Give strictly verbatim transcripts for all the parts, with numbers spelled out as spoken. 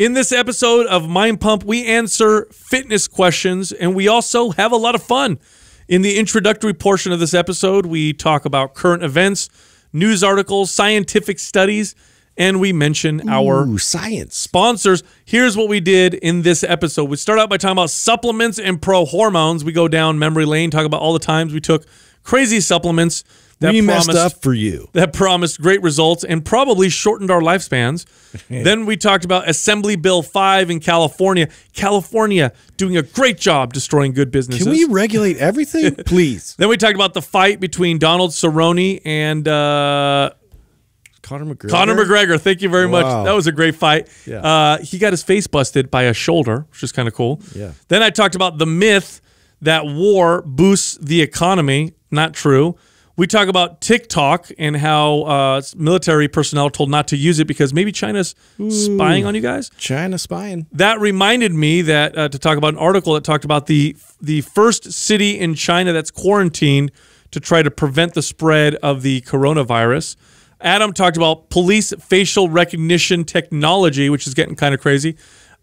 In this episode of Mind Pump, we answer fitness questions, and we also have a lot of fun. In the introductory portion of this episode, we talk about current events, news articles, scientific studies, and we mention our Ooh, science sponsors. Here's what we did in this episode. We start out by talking about supplements and pro-hormones. We go down memory lane, talk about all the times we took crazy supplements that we promised, messed up for you. That promised great results and probably shortened our lifespans. Then we talked about Assembly Bill five in California. California doing a great job destroying good businesses. Can we regulate everything? Please. Then we talked about the fight between Donald Cerrone and uh, Conor McGregor. Conor McGregor. Thank you very wow. much. That was a great fight. Yeah. Uh, he got his face busted by a shoulder, which is kind of cool. Yeah. Then I talked about the myth that war boosts the economy. Not true. We talk about TikTok and how uh, military personnel are told not to use it because maybe China's Ooh, spying on you guys. China spying. That reminded me that uh, to talk about an article that talked about the the first city in China that's quarantined to try to prevent the spread of the coronavirus. Adam talked about police facial recognition technology, which is getting kind of crazy.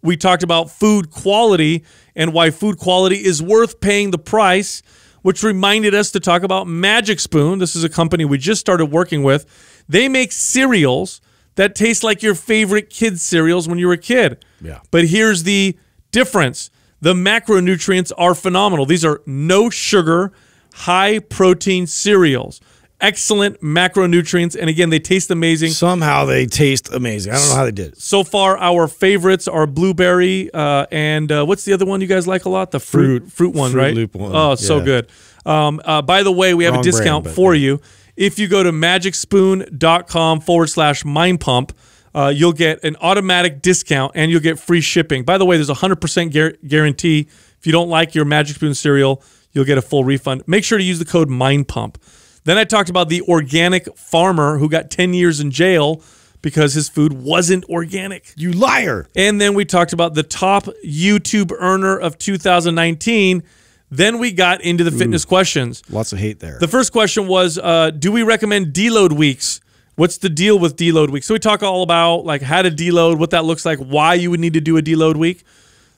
We talked about food quality and why food quality is worth paying the price, which reminded us to talk about Magic Spoon. This is a company we just started working with. They make cereals that taste like your favorite kids' cereals when you were a kid. Yeah. But here's the difference. The macronutrients are phenomenal. These are no sugar, high protein cereals. Excellent macronutrients. And again, they taste amazing. Somehow they taste amazing. I don't know how they did it. So far, our favorites are blueberry uh, and uh, what's the other one you guys like a lot? The fruit fruit, fruit one, fruit right? Loop one. Oh, yeah. So good. Um, uh, by the way, we have Wrong a discount brand, for yeah. you. If you go to magic spoon dot com forward slash mind pump, uh, you'll get an automatic discount and you'll get free shipping. By the way, there's a one hundred percent guarantee. If you don't like your Magic Spoon cereal, you'll get a full refund. Make sure to use the code mind pump. Then I talked about the organic farmer who got ten years in jail because his food wasn't organic. You liar. And then we talked about the top YouTube earner of two thousand nineteen. Then we got into the Ooh, fitness questions. Lots of hate there. The first question was, uh, do we recommend deload weeks? What's the deal with deload weeks? So we talk all about like how to deload, what that looks like, why you would need to do a deload week.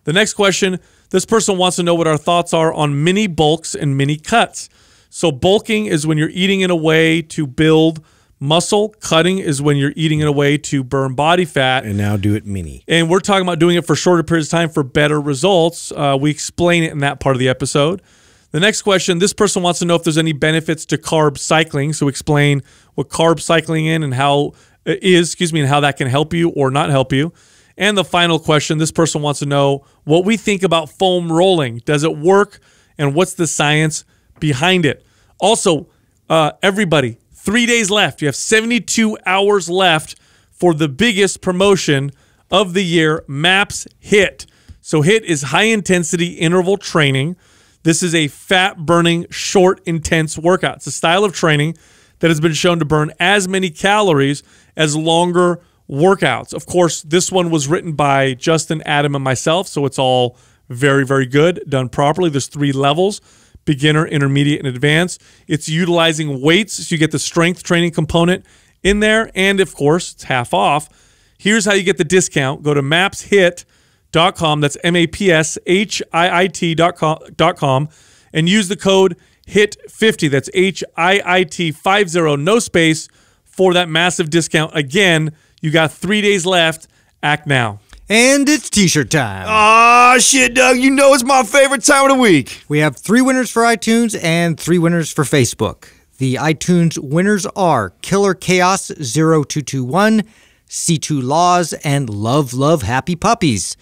The next question, this person wants to know what our thoughts are on mini bulks and mini cuts. So bulking is when you're eating in a way to build muscle. Cutting is when you're eating in a way to burn body fat. And now do it mini. And we're talking about doing it for shorter periods of time for better results. Uh, we explain it in that part of the episode. The next question, this person wants to know if there's any benefits to carb cycling. So explain what carb cycling is and how it is, excuse me, and how that can help you or not help you. And the final question, this person wants to know what we think about foam rolling. Does it work? And what's the science behind it? Also, uh, everybody, three days left. You have seventy-two hours left for the biggest promotion of the year, MAPS HIT. So HIT is high-intensity interval training. This is a fat-burning, short, intense workout. It's a style of training that has been shown to burn as many calories as longer workouts. Of course, this one was written by Justin, Adam, and myself, so it's all very, very good, done properly. There's three levels. Beginner, intermediate, and advanced. It's utilizing weights, so you get the strength training component in there, and of course, it's half off. Here's how you get the discount. Go to maps hit dot com, that's M A P S H I I T dot com, and use the code H I T fifty, that's H I I T fifty, no space, for that massive discount. Again, you got three days left. Act now. And it's t-shirt time. Aw, shit, Doug. You know it's my favorite time of the week. We have three winners for iTunes and three winners for Facebook. The iTunes winners are Killer Chaos zero two two one, C two Laws, and Love, Love, Happy Puppies.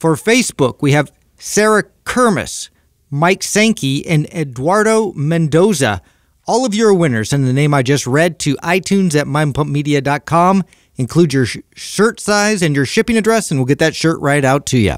For Facebook, we have Sarah Kermis, Mike Sankey, and Eduardo Mendoza. All of your winners send the name I just read to iTunes at mind pump media dot com. Include your sh shirt size and your shipping address, and we'll get that shirt right out to you.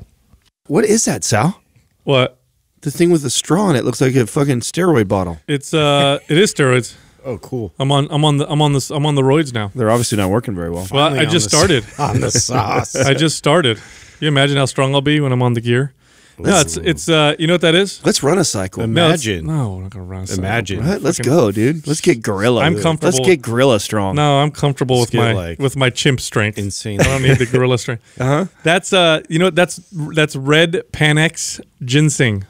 What is that, Sal? What? The thing with the straw in it looks like a fucking steroid bottle. It's uh, it is steroids. Oh, cool. I'm on. I'm on the. I'm on this. I'm on the roids now. They're obviously not working very well. Well, I just started on the sauce. I just started. Can you imagine how strong I'll be when I'm on the gear? Let's, no, it's it's uh, you know what that is? Let's run a cycle. Imagine. No, we're not gonna run a cycle. Imagine. Right? Let's Fucking, go, dude. Let's get gorilla. I'm comfortable. Let's get gorilla strong. No, I'm comfortable Let's with my like with my chimp strength. Insane. I don't need the gorilla strength. Uh huh. That's uh, you know that's that's red Panax ginseng.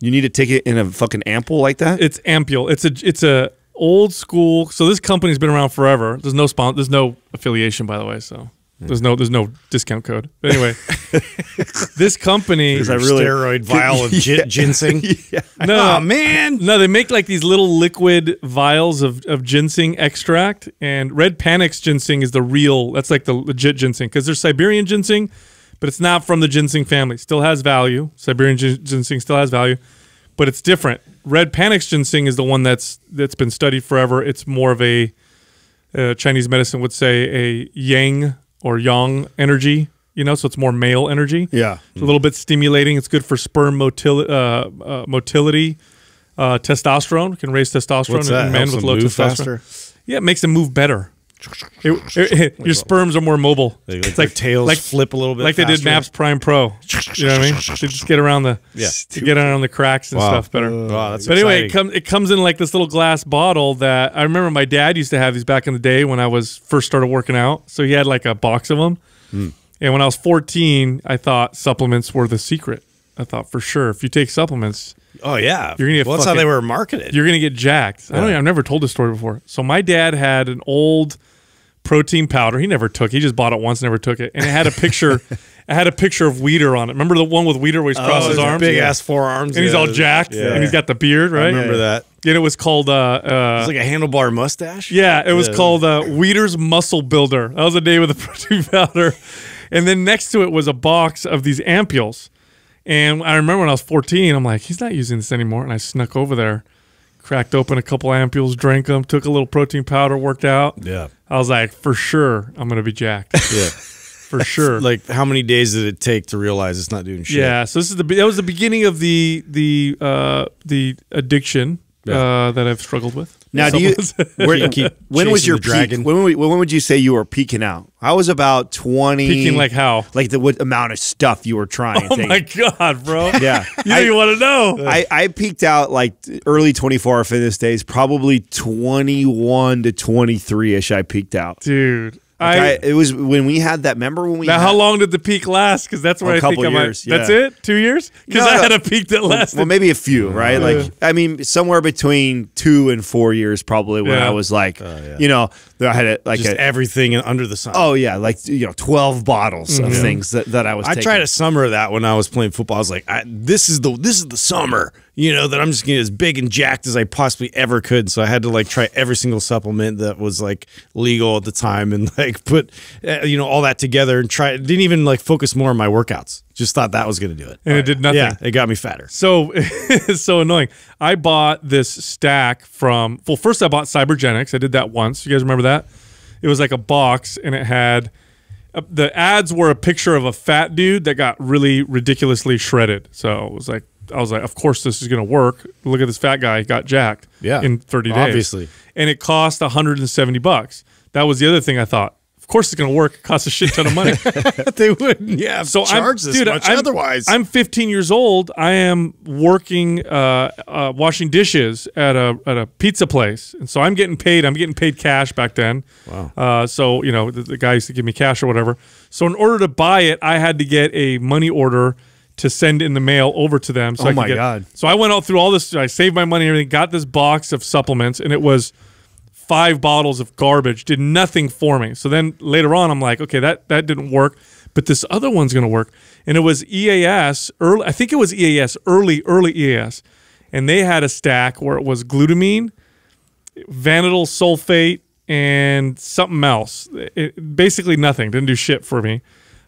You need to take it in a fucking ampoule like that. It's ampule. It's a it's a old school. So this company's been around forever. There's no sponsor. There's no affiliation, by the way. So. There's no, there's no discount code. But anyway, this company is a really, steroid vial of yeah, ginseng. Yeah. No, oh, man, no, they make like these little liquid vials of of ginseng extract, and red Panax ginseng is the real. That's like the legit ginseng because there's Siberian ginseng, but it's not from the ginseng family. Still has value. Siberian ginseng still has value, but it's different. Red Panax ginseng is the one that's that's been studied forever. It's more of a uh, Chinese medicine would say a yang. Or yang energy, you know, so it's more male energy. Yeah, it's a little bit stimulating. It's good for sperm motility, uh, uh, motility, uh, testosterone. Can raise testosterone in men with low testosterone. Faster? Yeah, it makes them move better. It, it, it, your sperms are more mobile. They, like, it's like tails like, flip a little bit, like faster. They did MAPS Prime Pro. You know what I mean? They just get around the yeah. to get around the cracks and wow. stuff better. Uh, wow, that's but exciting. Anyway, it comes it comes in like this little glass bottle that I remember my dad used to have these back in the day when I was first started working out. So he had like a box of them. Mm. And when I was fourteen, I thought supplements were the secret. I thought for sure if you take supplements. Oh yeah, you're gonna get well, fucking, that's how they were marketed. You're gonna get jacked. Yeah. I don't. I've never told this story before. So my dad had an old protein powder. He never took. He just bought it once, never took it, and it had a picture. It had a picture of Weider on it. Remember the one with Weider where he oh, crosses his arms, big yeah. ass forearms, and yeah. he's all jacked, yeah. and he's got the beard, right? I remember yeah. that. And it was called. Uh, uh, it's like a handlebar mustache. Yeah, it was yeah. called uh, Weider's Muscle Builder. That was the name of the protein powder, and then next to it was a box of these ampules. And I remember when I was fourteen, I'm like, he's not using this anymore. And I snuck over there, cracked open a couple ampules, drank them, took a little protein powder, worked out. Yeah. I was like, for sure, I'm going to be jacked. Yeah. For sure. Like, how many days did it take to realize it's not doing shit? Yeah. So this is the that was the beginning of the the uh, the addiction yeah. uh, that I've struggled with. Now, do you, where do you keep when was your peak? When, when, when would you say you were peaking out? I was about twenty. Peaking like how? Like the what amount of stuff you were trying. Oh, my God, bro. Yeah. You don't even want to know. I, I peaked out like early twenty-four hour fitness days, probably twenty-one to twenty-three-ish I peaked out. Dude. Like I, I, it was when we had that. Remember when we? Now, had, how long did the peak last? Because that's where a I couple think years. Like, that's yeah. it. Two years. Because no, I had a peak that lasted. Well, maybe a few, right? Yeah. Like, I mean, somewhere between two and four years, probably. When yeah. I was like, uh, yeah. you know, I had a, like just a, everything under the sun. Oh yeah, like you know, twelve bottles of yeah. things that, that I was. I taking. tried a summer of that when I was playing football. I was like, I, this is the this is the summer. You know, that I'm just getting as big and jacked as I possibly ever could. So I had to like try every single supplement that was like legal at the time and like put, you know, all that together and try. Didn't even like focus more on my workouts. Just thought that was going to do it. And all it right. did nothing. Yeah, it got me fatter. So it's so annoying. I bought this stack from, well, first I bought Cybergenics. I did that once. You guys remember that? It was like a box and it had, the ads were a picture of a fat dude that got really ridiculously shredded. So it was like, I was like, of course this is going to work. Look at this fat guy. He got jacked yeah, in thirty days. Obviously. And it cost one hundred seventy bucks. That was the other thing I thought. Of course it's going to work. It costs a shit ton of money. They wouldn't yeah, so charge I'm, this dude, much I'm, otherwise. I'm fifteen years old. I am working, uh, uh, washing dishes at a, at a pizza place. And so I'm getting paid. I'm getting paid cash back then. Wow. Uh, so, you know, the, the guy used to give me cash or whatever. So in order to buy it, I had to get a money order to send in the mail over to them. So oh, I my get, God. So I went out through all this. I saved my money and everything, got this box of supplements, and it was five bottles of garbage. Did nothing for me. So then later on, I'm like, okay, that, that didn't work, but this other one's going to work. And it was E A S, early, I think it was E A S, early, early E A S. And they had a stack where it was glutamine, vanadyl sulfate, and something else. It, basically nothing. Didn't do shit for me.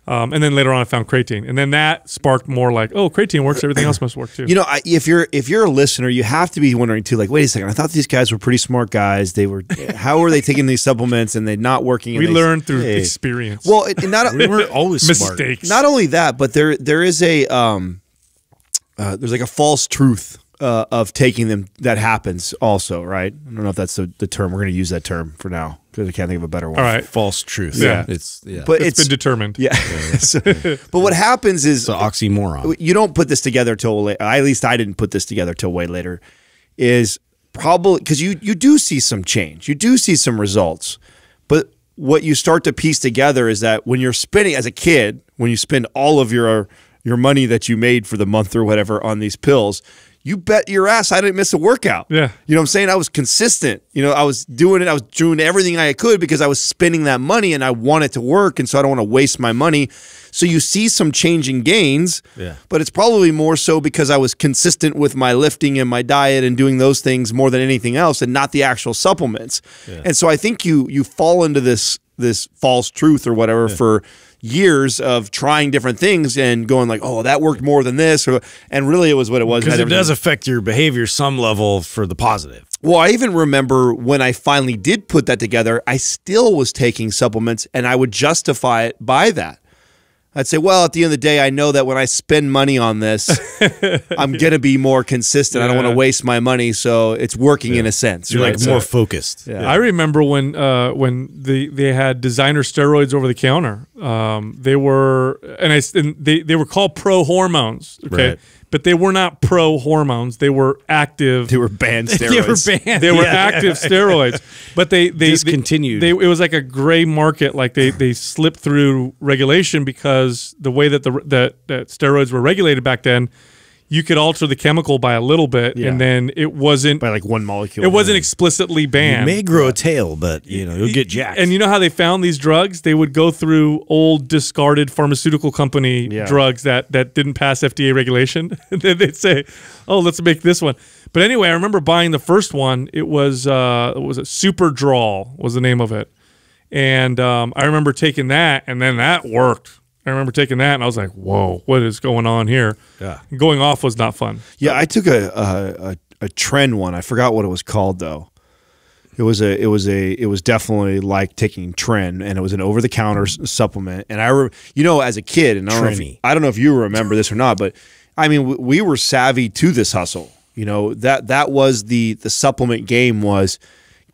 Um, and then later on, I found creatine, and then that sparked more like, oh, creatine works. Everything else must work too. You know, I, if you're if you're a listener, you have to be wondering too. Like, wait a second, I thought these guys were pretty smart guys. They were, how were they taking these supplements and they not working? We learned through hey. experience. Well, it, not we were always smart. Mistakes. Not only that, but there there is a um, uh, there's like a false truth uh, of taking them that happens also, right? I don't know if that's the, the term. We're going to use that term for now because I can't think of a better one. All right. False truth. Yeah. yeah. It's, yeah. But it's, it's been determined. Yeah. so, but what happens is... It's an oxymoron. You don't put this together till late. At least I didn't put this together till way later. Is probably... Because you, you do see some change. You do see some results. But what you start to piece together is that when you're spending... As a kid, when you spend all of your... your money that you made for the month or whatever on these pills, you bet your ass I didn't miss a workout. Yeah. You know what I'm saying? I was consistent. You know, I was doing it. I was doing everything I could because I was spending that money and I want it to work, and so I don't want to waste my money. So you see some change in gains, yeah. but it's probably more so because I was consistent with my lifting and my diet and doing those things more than anything else and not the actual supplements. Yeah. And so I think you you fall into this this false truth or whatever yeah. for years of trying different things and going like, oh, that worked more than this, or, and really it was what it was. Because it does affect your behavior some level for the positive. Well, I even remember when I finally did put that together, I still was taking supplements and I would justify it by that. I'd say, well, at the end of the day, I know that when I spend money on this, I'm going to be more consistent. Yeah. I don't want to waste my money, so it's working yeah. in a sense. You're right? like more right. focused. Yeah. Yeah. I remember when uh, when the, they had designer steroids over the counter. Um, they were and I and they they were called pro hormones. Okay. Right. But they were not pro hormones. They were active. They were banned steroids. They were banned. They were yeah. active steroids. But they, they discontinued. They, they, it was like a gray market. Like they they slipped through regulation because the way that the that, that steroids were regulated back then, you could alter the chemical by a little bit, yeah. and then it wasn't by like one molecule. It wasn't explicitly banned. You may grow a tail, but you know you'll get jacked. And you know how they found these drugs? They would go through old, discarded pharmaceutical company yeah. drugs that that didn't pass F D A regulation. And then they'd say, "Oh, let's make this one." But anyway, I remember buying the first one. It was uh, it was a Superdrawl was the name of it, and um, I remember taking that, and then that worked. I remember taking that, and I was like, "Whoa, what is going on here?" Yeah, going off was not fun. Yeah, I took a a, a trend one. I forgot what it was called though. It was a it was a it was definitely like taking Tren, and it was an over the counter supplement. And I, re you know, as a kid, and I don't, know if, I don't know if you remember this or not, but I mean, w we were savvy to this hustle. You know that that was the the supplement game was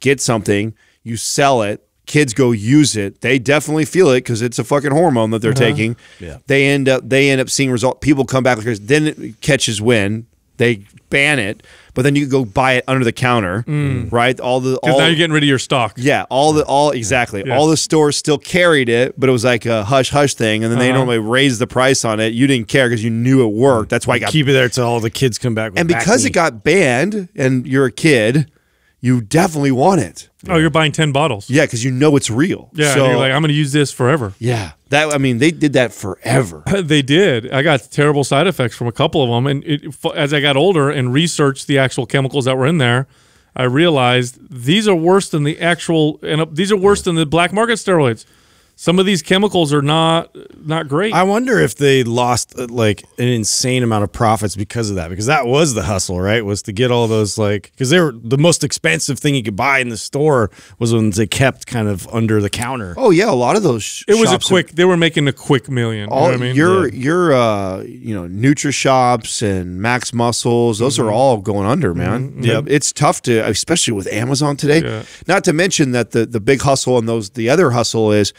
get something, you sell it. Kids go use it. They definitely feel it because it's a fucking hormone that they're uh-huh. taking. Yeah. They end up they end up seeing results. People come back because then it catches wind. They ban it, but then you go buy it under the counter, mm. right? All the all now you're getting rid of your stock. Yeah, all the all exactly. Yeah. All the stores still carried it, but it was like a hush hush thing, and then uh-huh. they normally raise the price on it. You didn't care because you knew it worked. That's why you got keep it there till all the kids come back. With and because acne. It got banned, and you're a kid. You definitely want it. Oh, you're buying ten bottles. Yeah, because you know it's real. Yeah, so, you're like, I'm going to use this forever. Yeah, that I mean, they did that forever. They did. I got terrible side effects from a couple of them. And it, as I got older and researched the actual chemicals that were in there, I realized these are worse than the actual, and these are worse than the black market steroids. Some of these chemicals are not not great. I wonder if they lost like an insane amount of profits because of that, because that was the hustle, right? Was to get all those like because they were the most expensive thing you could buy in the store was when they kept kind of under the counter. Oh yeah, a lot of those. Sh it was a quick. They were making a quick million. All, you know what I mean? Your yeah. your uh, you know Nutrishops and Max Muscles, those mm-hmm. are all going under, man. Mm-hmm. Yep. It's tough to, especially with Amazon today. Yeah. Not to mention that the the big hustle and those the other hustle is.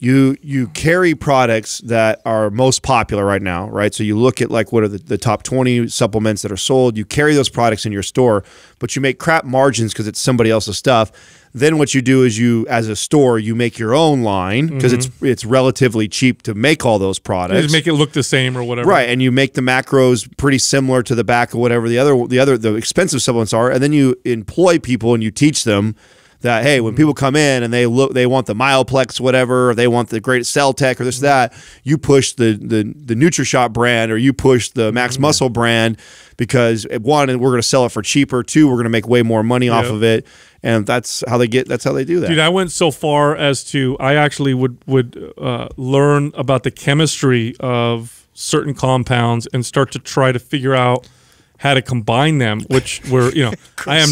You you carry products that are most popular right now, right? So you look at like what are the, the top twenty supplements that are sold. You carry those products in your store, but you make crap margins because it's somebody else's stuff. Then what you do is you, as a store, you make your own line because mm-hmm. it's it's relatively cheap to make all those products. You just make it look the same or whatever, right? And you make the macros pretty similar to the back or whatever the other the other the expensive supplements are, and then you employ people and you teach them. That, hey, when people come in and they look, they want the Myoplex, whatever, or they want the Great Cell Tech or this, that, you push the the, the NutriShop brand or you push the Max mm-hmm. Muscle brand because, one, we're going to sell it for cheaper. Two, we're going to make way more money yep. off of it. And that's how they get. That's how they do that. Dude, I went so far as to I actually would, would uh, learn about the chemistry of certain compounds and start to try to figure out how to combine them, which were, you know, I am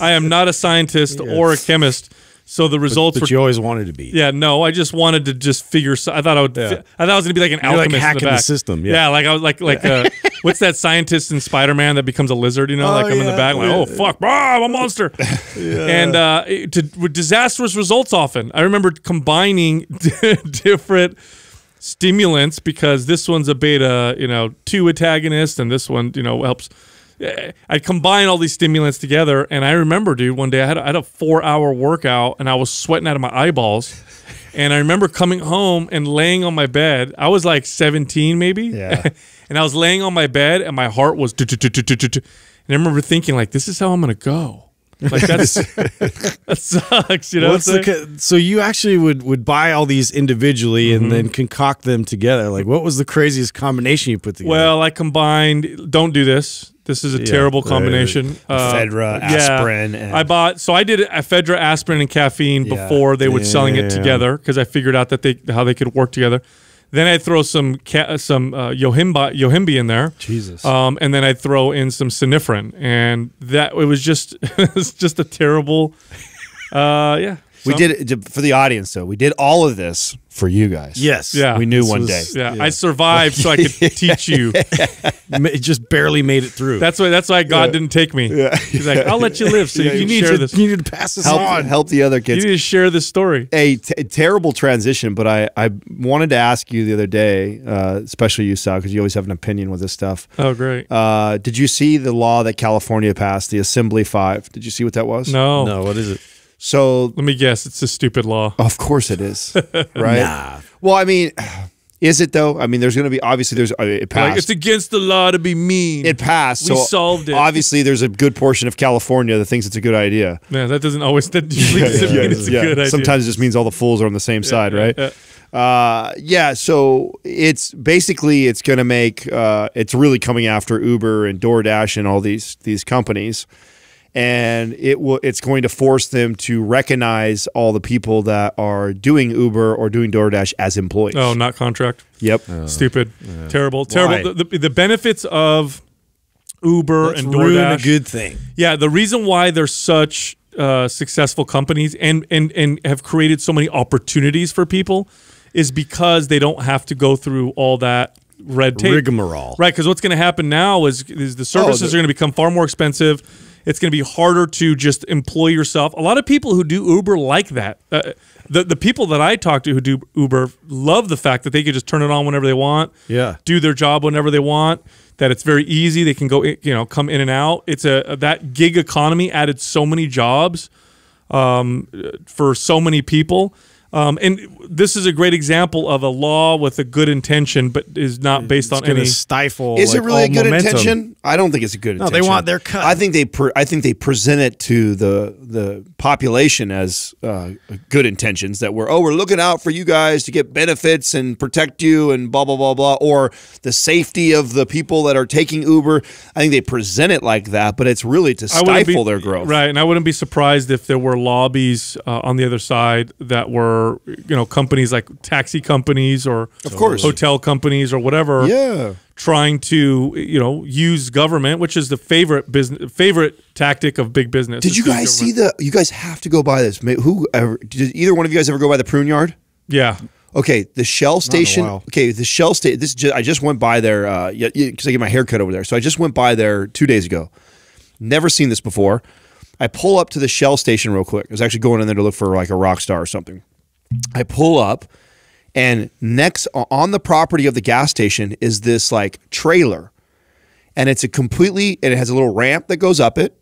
I am not a scientist yes. or a chemist, So the results but, but were. You always wanted to be. Yeah, no, I just wanted to just figure. So I thought I would. Yeah. I thought I was gonna be like an You're alchemist like hacking in the, back. the system. Yeah. yeah, like I was like like yeah. uh, what's that scientist in Spider-Man that becomes a lizard? You know, oh, like I'm yeah. in the back, like oh fuck, ah, I'm a monster. yeah. And uh, to, with disastrous results often. I remember combining different stimulants because this one's a beta, you know, two antagonist, and this one, you know, helps. I combine all these stimulants together, and I remember, dude, one day I had a, I had a four-hour workout, and I was sweating out of my eyeballs. And I remember coming home and laying on my bed. I was like seventeen, maybe, yeah. and I was laying on my bed, and my heart was. And I remember thinking, like, this is how I'm gonna go. Like that's that sucks, you know. What's what the, so you actually would would buy all these individually mm-hmm. and then concoct them together. Like, what was the craziest combination you put together? Well, I combined. Don't do this. This is a yeah, terrible combination. Uh, ephedra, aspirin. Yeah, and I bought, so I did ephedra, aspirin, and caffeine yeah, before they were yeah, selling it yeah, together because I figured out that they how they could work together. Then I'd throw some ca some uh, yohimba yohimbi in there. Jesus. Um, and then I'd throw in some synephrine, and that it was just it was just a terrible. Uh, yeah. We so. did it for the audience, though. We did all of this for you guys. Yes. Yeah. We knew this one was, day. Yeah. yeah. I survived so I could teach you. It just barely made it through. That's why That's why God yeah. didn't take me. Yeah. He's like, I'll let you live. So yeah, you, you need share to, this. You need to pass this help, on. Help the other kids. You need to share this story. A, t a terrible transition, but I, I wanted to ask you the other day, uh, especially you, Sal, because you always have an opinion with this stuff. Oh, great. Uh, did you see the law that California passed, the Assembly five? Did you see what that was? No. No, what is it? So let me guess, it's a stupid law. Of course it is, right? Nah. Well, I mean, is it though? I mean, there's going to be obviously there's I mean, it passed. Like, it's against the law to be mean. It passed. We so solved it. Obviously, there's a good portion of California that thinks it's a good idea. Yeah, that doesn't always that usually yeah, doesn't yeah, mean it's yeah. a good idea. Sometimes it just means all the fools are on the same yeah, side, yeah, right? Yeah. Uh, yeah, so it's basically it's going to make uh, it's really coming after Uber and DoorDash and all these these companies. And it will. It's going to force them to recognize all the people that are doing Uber or doing DoorDash as employees. Oh, not contract. Yep. Uh, Stupid. Uh, terrible. Terrible. The, the, the benefits of Uber Let's and DoorDash. Ruin a good thing. Yeah. The reason why they're such uh, successful companies and and and have created so many opportunities for people is because they don't have to go through all that red tape. Rigmarole. Right. Because what's going to happen now is is the services oh, the, are going to become far more expensive. It's going to be harder to just employ yourself. A lot of people who do Uber like that. Uh, the the people that I talk to who do Uber love the fact that they can just turn it on whenever they want. Yeah. Do their job whenever they want. That it's very easy. They can go, you know, come in and out. It's a that gig economy added so many jobs um, for so many people. Um, and this is a great example of a law with a good intention, but is not based it's on any stifle. Is like, it really a good momentum. intention? I don't think it's a good intention. No, they want their cut. I think they, pre I think they present it to the the population as uh, good intentions that we're oh we're looking out for you guys to get benefits and protect you and blah blah blah blah or the safety of the people that are taking Uber. I think they present it like that, but it's really to stifle be, their growth. Right, and I wouldn't be surprised if there were lobbies uh, on the other side that were. Or, you know, companies like taxi companies or of course hotel companies or whatever, yeah, trying to, you know, use government, which is the favorite business favorite tactic of big business. Did you guys see the? You guys have to go buy this. Who ever, did either one of you guys ever go by the Prune Yard? Yeah. Okay, the Shell station. Okay, the Shell station. This just, I just went by there uh, because I get my haircut over there. So I just went by there two days ago. Never seen this before. I pull up to the Shell station real quick. I was actually going in there to look for like a rock star or something. I pull up, and next on the property of the gas station is this like trailer, and it's a completely and it has a little ramp that goes up it,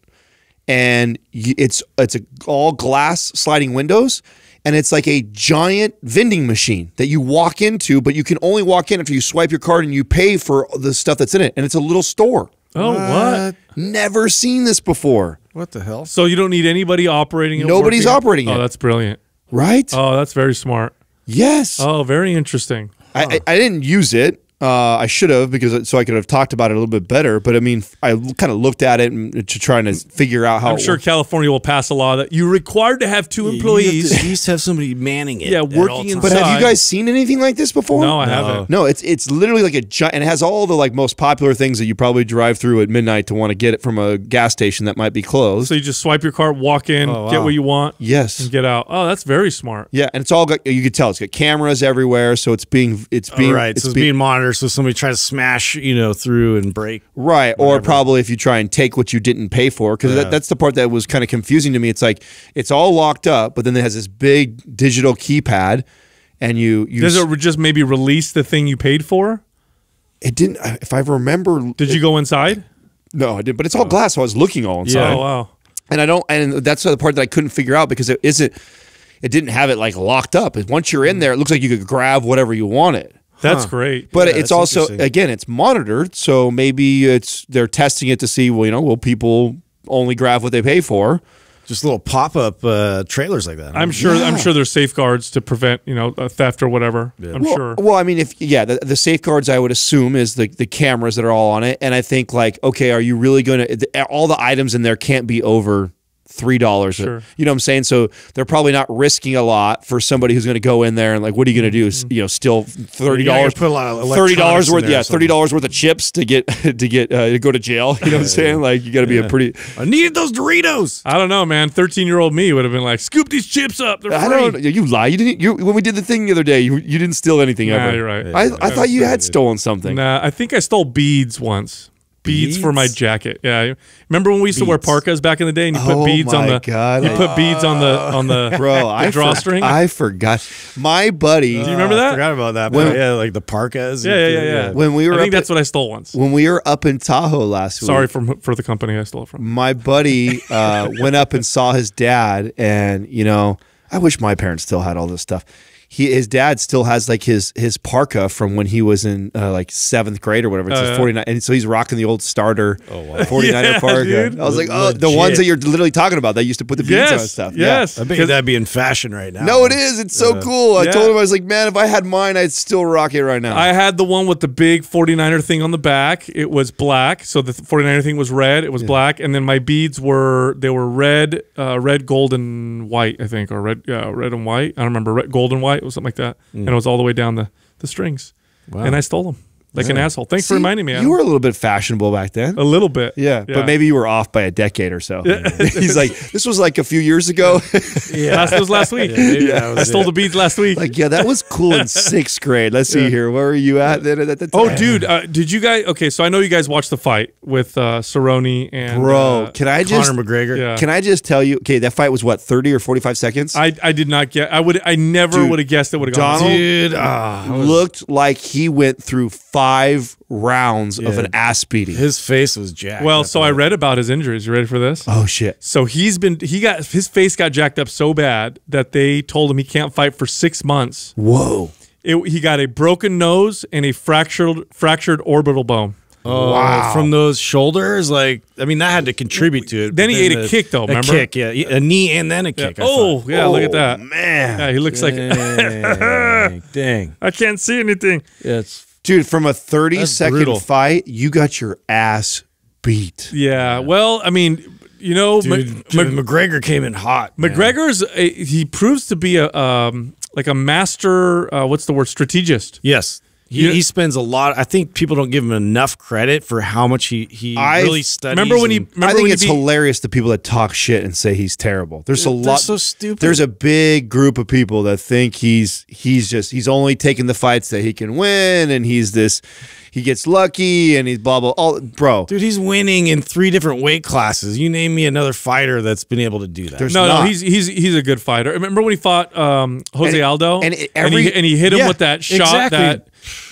and it's it's a, all glass sliding windows, and it's like a giant vending machine that you walk into, but you can only walk in after you swipe your card and you pay for the stuff that's in it, and it's a little store. Oh, what? what? Never seen this before. What the hell? So you don't need anybody operating it. Nobody's operating it. Oh, that's brilliant. Right? Oh, that's very smart. Yes. Oh, very interesting. Huh. I, I didn't use it. Uh, I should have, because so I could have talked about it a little bit better. But I mean, I kind of looked at it and to trying to figure out how. I'm sure works. California will pass a law that you're required to have two yeah, employees. You have to at least have somebody manning it. Yeah, working inside. But have you guys seen anything like this before? No, I no. haven't. No, it's it's literally like a giant, and it has all the like most popular things that you probably drive through at midnight to want to get it from a gas station that might be closed. So you just swipe your cart, walk in, oh, wow. get what you want, yes, and get out. Oh, that's very smart. Yeah, and it's all got, you could tell it's got cameras everywhere, so it's being it's being oh, right. it's, so it's being, being monitored. So somebody tries to smash, you know, through and break. Right. Whatever. Or probably if you try and take what you didn't pay for, because yeah. that, that's the part that was kind of confusing to me. It's like, it's all locked up, but then it has this big digital keypad and you... you Does it just maybe release the thing you paid for? It didn't, if I remember... Did it, you go inside? No, I didn't, but it's all oh. glass, so I was looking all inside. Yeah, oh, wow. And I don't, and that's the part that I couldn't figure out, because it isn't, it didn't have it like locked up. Once you're in there, it looks like you could grab whatever you wanted. That's huh. great. But yeah, it's also, again, it's monitored, so maybe it's they're testing it to see, well, you know, will people only grab what they pay for? Just little pop-up uh, trailers like that. I'm sure yeah. I'm sure there's safeguards to prevent, you know, theft or whatever. Yeah. I'm well, sure. Well, I mean, if yeah, the, the safeguards I would assume is the, the cameras that are all on it, and I think, like, okay, are you really going to – all the items in there can't be over – Three dollars, sure. you know what I'm saying? So they're probably not risking a lot for somebody who's going to go in there and like, what are you going to do? Mm-hmm. You know, steal thirty dollars, put a lot of thirty dollars worth, yeah, thirty dollars worth of chips to get to get uh, to go to jail. You know what I'm saying? Yeah. Like you got to be yeah. a pretty. I needed those Doritos. I don't know, man. thirteen year old me would have been like, scoop these chips up. They're I free. Don't. You lie. You didn't. You when we did the thing the other day, you you didn't steal anything nah, ever. You're right. I yeah, I thought you had stolen something. Nah, I think I stole beads once. Beads? Beads for my jacket. Yeah, remember when we used beads. to wear parkas back in the day, and you put oh beads on the God. you put uh, beads on the on the, bro, the I drawstring. For, I forgot. My buddy, uh, do you remember that? I forgot about that. When, yeah, like the parkas. Yeah, yeah, yeah, yeah. When we were, I think that's at, what I stole once. When we were up in Tahoe last Sorry week. Sorry for for the company I stole it from. My buddy uh, went up and saw his dad, and you know, I wish my parents still had all this stuff. He, his dad still has like his his parka from when he was in uh, like seventh grade or whatever. It's uh, his forty-nine, and so he's rocking the old starter oh, wow. forty-niner yeah, parka. Dude. I was like, oh, legit. The ones that you're literally talking about that used to put the beads yes, on and stuff. Yes, yeah. I bet that'd be in fashion right now. No, it is. It's so uh, cool. I yeah. told him, I was like, man, if I had mine, I'd still rock it right now. I had the one with the big forty-niner thing on the back. It was black, so the forty-niner thing was red. It was yeah. black, and then my beads were they were red, uh, red, gold, and white. I think, or red, yeah, red and white. I don't remember red, gold, and white. Or something like that, mm. and it was all the way down the the strings, wow. and I stole them like yeah. an asshole. Thanks See, for reminding me. Adam. You were a little bit fashionable back then, a little bit, yeah. yeah. But maybe you were off by a decade or so. Yeah. He's like, this was like a few years ago. yeah, last, it was last week. Yeah, yeah. I stole it. the beads last week. Like, yeah, that was cool in sixth grade. Let's yeah. see here, where were you at? Then at the time? Oh, dude, uh, did you guys? Okay, so I know you guys watched the fight with uh, Cerrone and bro. Uh, can I just Conor McGregor? Yeah. Can I just tell you? Okay, that fight was what thirty or forty-five seconds. I I did not get. I would. I never would have guessed it would have gone. Donald dude, uh, was, looked like he went through five. Five rounds yeah. of an ass beating. His face was jacked. Well, so I read about his injuries. You ready for this? Oh shit! So he's been he got his face got jacked up so bad that they told him he can't fight for six months. Whoa! It, he got a broken nose and a fractured fractured orbital bone. Oh, wow. From those shoulders, like, I mean, that had to contribute to it. Then he then ate a, a kick, though, remember? A kick, yeah. A knee and then a kick. Yeah. Oh, yeah, oh, look at that. Man. Yeah, he looks dang, like... dang. I can't see anything. Yeah, it's... Dude, from a thirty-second fight, you got your ass beat. Yeah, well, I mean, you know, dude, Ma dude, Ma McGregor came in hot. McGregor's a, he proves to be a um, like a master. Uh, what's the word? Strategist. Yes, he, you know, he spends a lot. I think people don't give him enough credit for how much he he I really studies. Remember when he? Remember I think when it's he hilarious the people that talk shit and say he's terrible. There's a lot. So stupid. There's a big group of people that think he's he's just he's only taking the fights that he can win, and he's this. He gets lucky and he's blah, blah, all, bro. Dude, he's winning in three different weight classes. You name me another fighter that's been able to do that. There's no, not. no, he's, he's, he's a good fighter. Remember when he fought um, Jose and, Aldo? And, every, and, he, and he hit him yeah, with that shot. Exactly. That,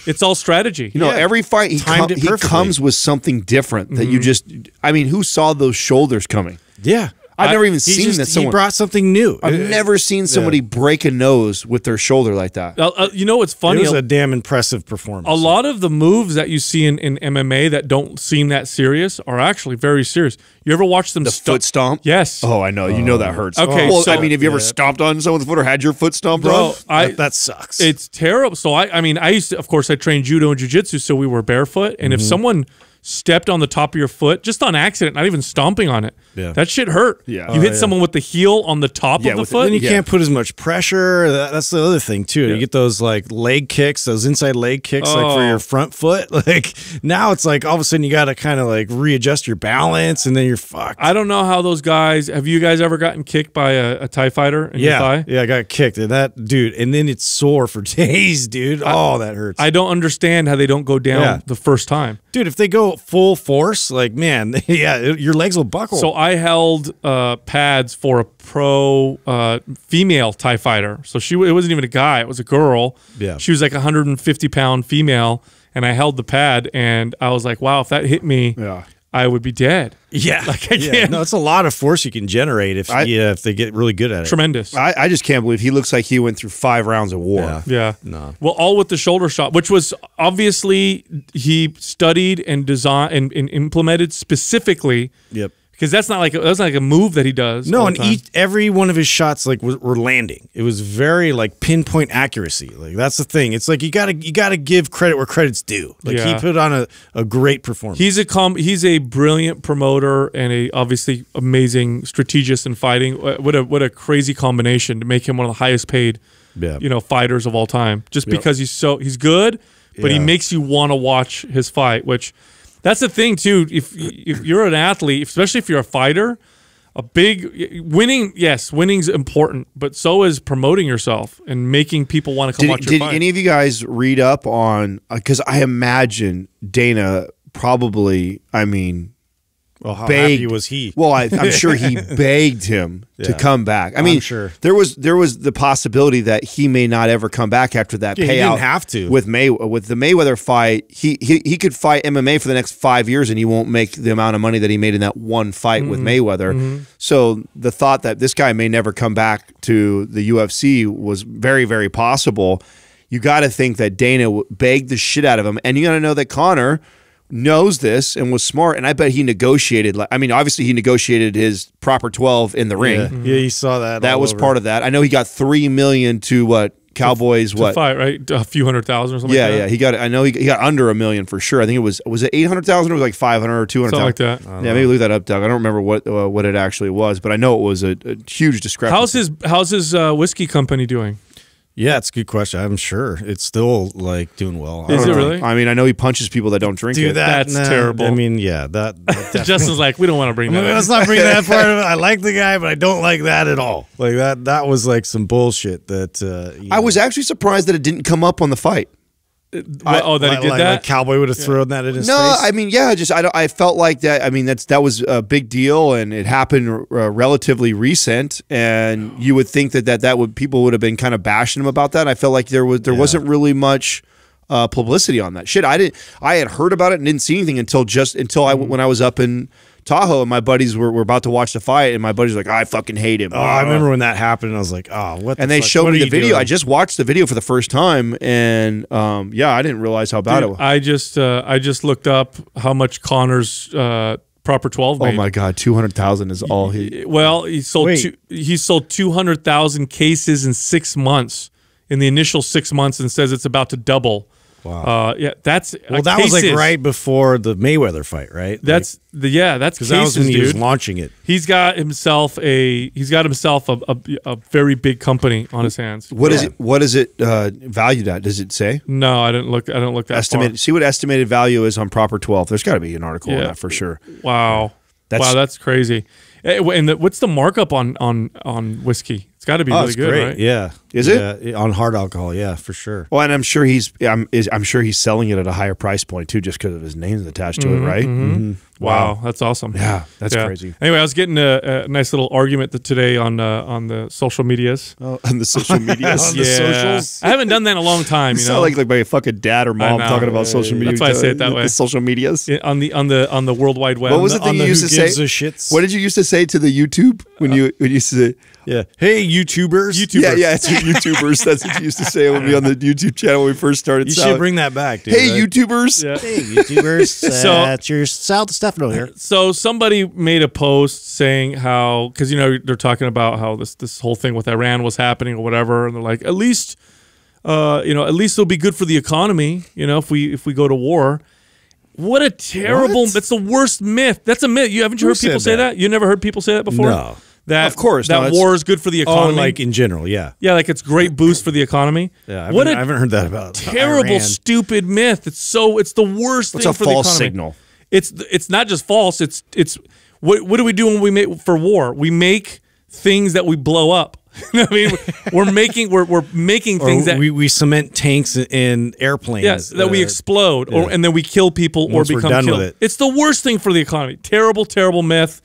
it's all strategy. You know, yeah. every fight he, com he comes with something different that mm-hmm. you just, I mean, who saw those shoulders coming? Yeah. I've never even I, seen just, that someone. He brought something new. I've it, never seen somebody yeah. break a nose with their shoulder like that. Uh, you know what's funny? It was a damn impressive performance. A lot of the moves that you see in, in M M A that don't seem that serious are actually very serious. You ever watch them? The stomp? Foot stomp? Yes. Oh, I know. You know that hurts. Okay. Oh, well, so, I mean, have you yeah. ever stomped on someone's foot or had your foot stomped on? I, that, that sucks. It's terrible. So, I, I mean, I used to, of course, I trained judo and jiu-jitsu, so we were barefoot. And mm-hmm. if someone stepped on the top of your foot, just on accident, not even stomping on it. Yeah. That shit hurt. Yeah. You oh, hit yeah. someone with the heel on the top yeah, of the foot. Then you yeah. can't put as much pressure. That, that's the other thing, too. Yeah. You get those, like, leg kicks, those inside leg kicks, oh. like, for your front foot. Like, now it's like all of a sudden you got to kind of, like, readjust your balance, and then you're fucked. I don't know how those guys – have you guys ever gotten kicked by a, a Thai fighter in yeah. your thigh? Yeah, I got kicked. And that – dude, and then it's sore for days, dude. I, oh, that hurts. I don't understand how they don't go down yeah. the first time. Dude, if they go full force, like, man, yeah, your legs will buckle. So I held uh, pads for a pro uh, female Thai fighter. So she it wasn't even a guy. It was a girl. Yeah. She was like a one hundred fifty pound female, and I held the pad, and I was like, wow, if that hit me, yeah. I would be dead. Yeah. Like, I yeah. can't. No, it's a lot of force you can generate if, I, yeah, if they get really good at it. Tremendous. I, I just can't believe he looks like he went through five rounds of war. Yeah. yeah. No. Well, all with the shoulder shot, which was obviously he studied and designed and, and implemented specifically. Yep. Because that's not like that's not like a move that he does. No, and each, every one of his shots like were, were landing. It was very like pinpoint accuracy. Like that's the thing. It's like you gotta you gotta give credit where credit's due. Like yeah. he put on a, a great performance. He's a com he's a brilliant promoter and a obviously amazing strategist in fighting. What a what a crazy combination to make him one of the highest paid yeah. you know fighters of all time. Just yep. because he's so he's good, but yeah. he makes you want to watch his fight, which. That's the thing too. If if you're an athlete, especially if you're a fighter, a big winning, yes, winning's important, but so is promoting yourself and making people want to come did, watch your fight. Did any of you guys read up on? Because uh, I imagine Dana probably. I mean, well, how begged, happy was he? Well, I, I'm sure he begged him yeah. to come back. I mean, I'm sure there was there was the possibility that he may not ever come back after that yeah, payout. He didn't have to with May with the Mayweather fight. He he he could fight M M A for the next five years, and he won't make the amount of money that he made in that one fight mm-hmm. with Mayweather. Mm-hmm. So the thought that this guy may never come back to the U F C was very very possible. You got to think that Dana begged the shit out of him, and you got to know that Conor knows this and was smart, and I bet he negotiated. Like, I mean, obviously he negotiated his proper twelve in the ring. Yeah, mm-hmm. yeah you saw that. That was over. part of that. I know he got three million to what Cowboys to, to what fight, right? A few hundred thousand or something. Yeah, like that. yeah. He got. I know he, he got under a million for sure. I think it was was it eight hundred thousand or was it like five hundred or two hundred thousand. Something like that. Yeah, maybe look that up, Doug. I don't remember what uh, what it actually was, but I know it was a, a huge discrepancy. How's his How's his uh, whiskey company doing? Yeah, it's a good question. I'm sure it's still like doing well. Is it really? I mean, I know he punches people that don't drink it. Dude, that's terrible. I mean, yeah, that. that Justin's like, we don't want to bring that. Let's not bring that part of it. I like the guy, but I don't like that at all. Like that. That was like some bullshit. That uh, I was actually surprised that it didn't come up on the fight. I, oh, that like, he did like that. A cowboy would have yeah. thrown that in his no, face. No, I mean, yeah, just I, don't, I felt like that. I mean, that's that was a big deal, and it happened uh, relatively recent. And oh. you would think that that that would people would have been kind of bashing him about that. And I felt like there was there yeah. wasn't really much uh, publicity on that shit. I didn't. I had heard about it and didn't see anything until just until I when I was up in Tahoe, and my buddies were, were about to watch the fight, and my buddies were like, I fucking hate him. Oh, I remember when that happened, and I was like, oh, what the And they fuck? showed what me the video. Doing? I just watched the video for the first time, and um, yeah, I didn't realize how bad Dude, it was. I just uh, I just looked up how much Conor's uh, proper twelve made. Oh my God, two hundred thousand is all he... Well, he sold, two, he sold two hundred thousand cases in six months, in the initial six months, and says it's about to double. Wow. Uh, yeah, that's well. That cases. was like right before the Mayweather fight, right? That's like, the yeah. That's because that was when he dude. was launching it. He's got himself a he's got himself a a, a very big company on his hands. What yeah. is it? What is it uh, valued at? Does it say? No, I didn't look. I don't look that estimated. Far. See what estimated value is on Proper Twelve. There's got to be an article yeah. on that for sure. Wow. That's, wow, that's crazy. And the, what's the markup on on on whiskey? It's got to be oh, really good, great. right? Yeah. Is yeah, it on hard alcohol? Yeah, for sure. Well, and I'm sure he's I'm I'm sure he's selling it at a higher price point too, just because of his name's attached to mm-hmm. it, right? Mm-hmm. Wow. wow, that's awesome. Yeah, that's yeah. crazy. Anyway, I was getting a, a nice little argument today on uh, on the social medias. Oh, on the social medias, on yeah. the socials. I haven't done that in a long time. You, you know? sound like like my fucking dad or mom talking about social media. That's why I say it that way. The social medias yeah, on the on the on the World Wide Web. What was it that you used to say? What did you used to say to the YouTube when uh, you when you used to say, yeah, hey YouTubers, YouTubers. Yeah, yeah, it's YouTubers. That's what you used to say when we on the YouTube channel when we first started. You should bring that back, dude. Hey, right? YouTubers. Yeah. Hey, YouTubers. uh, so that's your Sal Stefano here. So somebody made a post saying how, because you know they're talking about how this this whole thing with Iran was happening or whatever, and they're like, at least, uh, you know, at least it'll be good for the economy, you know, if we if we go to war. What a terrible! What? That's the worst myth. That's a myth. You haven't you heard people that? say that? You never heard people say that before? No. That, of course, that no, war is good for the economy. Oh, like in general, yeah, yeah, like it's great boost for the economy. Yeah, I what a I haven't heard that about terrible, Iran. stupid myth. It's so it's the worst it's thing a for false the economy. Signal. It's it's not just false. It's it's what what do we do when we make for war? We make things that we blow up. You know what I mean, we're making we're we're making things or that we we cement tanks and airplanes. Yes, yeah, that uh, we explode, yeah. or and then we kill people Once or become we're done killed. With it. It's the worst thing for the economy. Terrible, terrible myth.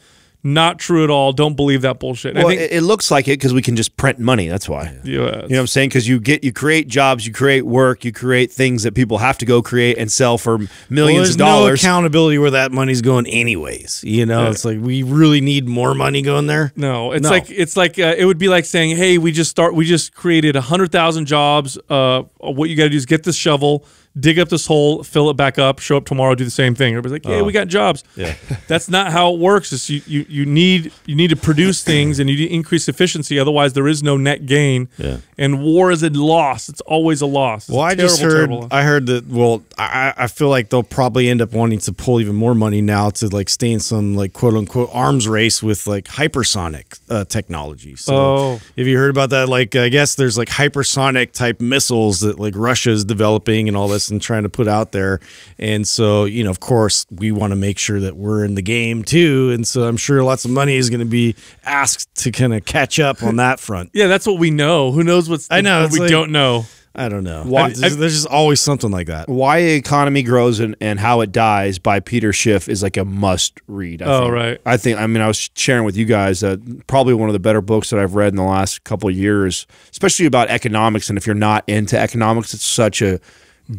Not true at all. Don't believe that bullshit. Well, I think it, it looks like it because we can just print money. That's why. Yeah. You know what I'm saying? Because you get, you create jobs, you create work, you create things that people have to go create and sell for millions well, of dollars. There's no accountability where that money's going, anyways. You know, yeah. it's like we really need more money going there. No, it's no. like it's like uh, it would be like saying, hey, we just start, we just created a hundred thousand jobs. Uh, what you got to do is get this shovel, dig up this hole, fill it back up, show up tomorrow, do the same thing. Everybody's like, yeah, oh. we got jobs. Yeah. That's not how it works. It's you, you, you, need, you need to produce things and you need to increase efficiency. Otherwise, there is no net gain. Yeah. And war is a loss. It's always a loss. It's well, a I terrible, just heard, I heard that, well, I, I feel like they'll probably end up wanting to pull even more money now to like stay in some like quote unquote arms race with like hypersonic uh, technology. So oh. have you heard about that? Like, I guess there's like hypersonic type missiles that like Russia's developing and all this. And trying to put out there, and so you know, of course, we want to make sure that we're in the game too. And so I'm sure lots of money is going to be asked to kind of catch up on that front. Yeah, that's what we know. Who knows what's I know what we like, don't know. I don't know. Why, I, there's, there's just always something like that. Why the Economy Grows and, and How It Dies by Peter Schiff is like a must read. I oh, think. right. I think, I mean, I was sharing with you guys that probably one of the better books that I've read in the last couple of years, especially about economics. And if you're not into economics, it's such a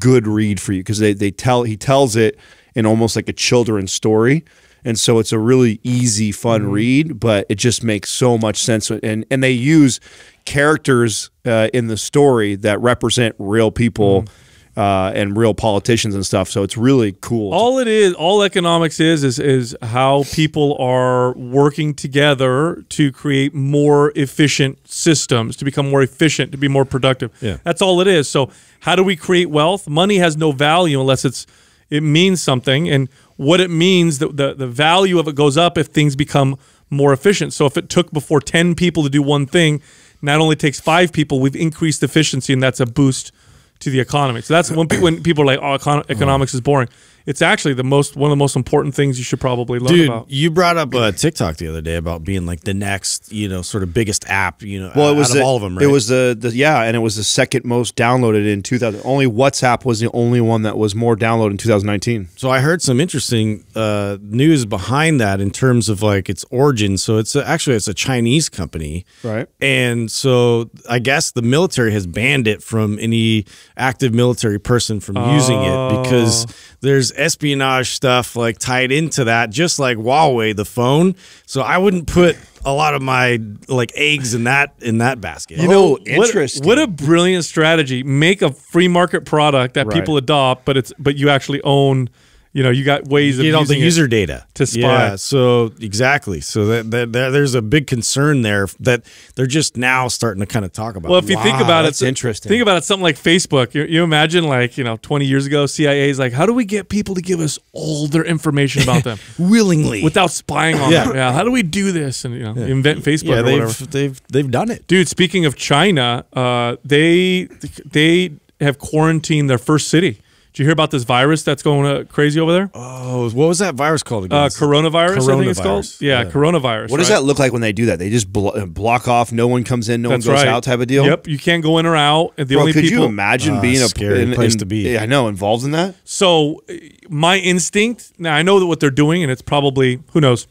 good read for you because they they tell he tells it in almost like a children's story, and so it's a really easy, fun mm-hmm. read, but it just makes so much sense. And and they use characters uh, in the story that represent real people mm-hmm. uh, and real politicians and stuff. So it's really cool. All it is, all economics is, is is how people are working together to create more efficient systems, to become more efficient, to be more productive. Yeah, that's all it is. So. How do we create wealth? Money has no value unless it's it means something, and what it means, the, the, the value of it goes up if things become more efficient. So if it took before ten people to do one thing, not only takes five people, we've increased efficiency, and that's a boost to the economy. So that's when, pe when people are like, oh, econ economics is boring. It's actually the most one of the most important things you should probably learn Dude, about. Dude, you brought up uh, TikTok the other day about being like the next, you know, sort of biggest app, you know, well, it was out the, of all of them, right? It was the, the, yeah, and it was the second most downloaded in two thousand. Only WhatsApp was the only one that was more downloaded in two thousand nineteen. So I heard some interesting uh, news behind that in terms of like its origin. So it's a, actually, it's a Chinese company. Right. And so I guess the military has banned it from any active military person from oh. using it because there's espionage stuff like tied into that, just like Huawei, the phone. So I wouldn't put a lot of my like eggs in that in that basket. You know, oh, interesting. What, what a brilliant strategy. Make a free market product that right. people adopt, but it's but you actually own. You know, you got ways of using all the user data to spy. Yeah, so exactly. So that, that, that there's a big concern there that they're just now starting to kind of talk about. Well, if you wow, think about it, it's interesting. Think about it, something like Facebook. You, you imagine, like, you know, twenty years ago, C I A's like, how do we get people to give us all their information about them willingly without spying on yeah. them? Yeah. How do we do this? And you know, yeah. invent Facebook. Yeah, or they've whatever. they've they've done it, dude. Speaking of China, uh, they they have quarantined their first city. Did you hear about this virus that's going uh, crazy over there? Oh, what was that virus called again? Uh, coronavirus, coronavirus, I think it's called. Yeah, yeah. Coronavirus. What does right? that look like when they do that? They just blo block off. No one comes in. No that's one goes right. out type of deal? Yep. You can't go in or out. The Bro, only could people, you imagine uh, being a scary in, place in, to be? Yeah, I know. Involved in that? So my instinct, now I know that what they're doing, and it's probably, who knows,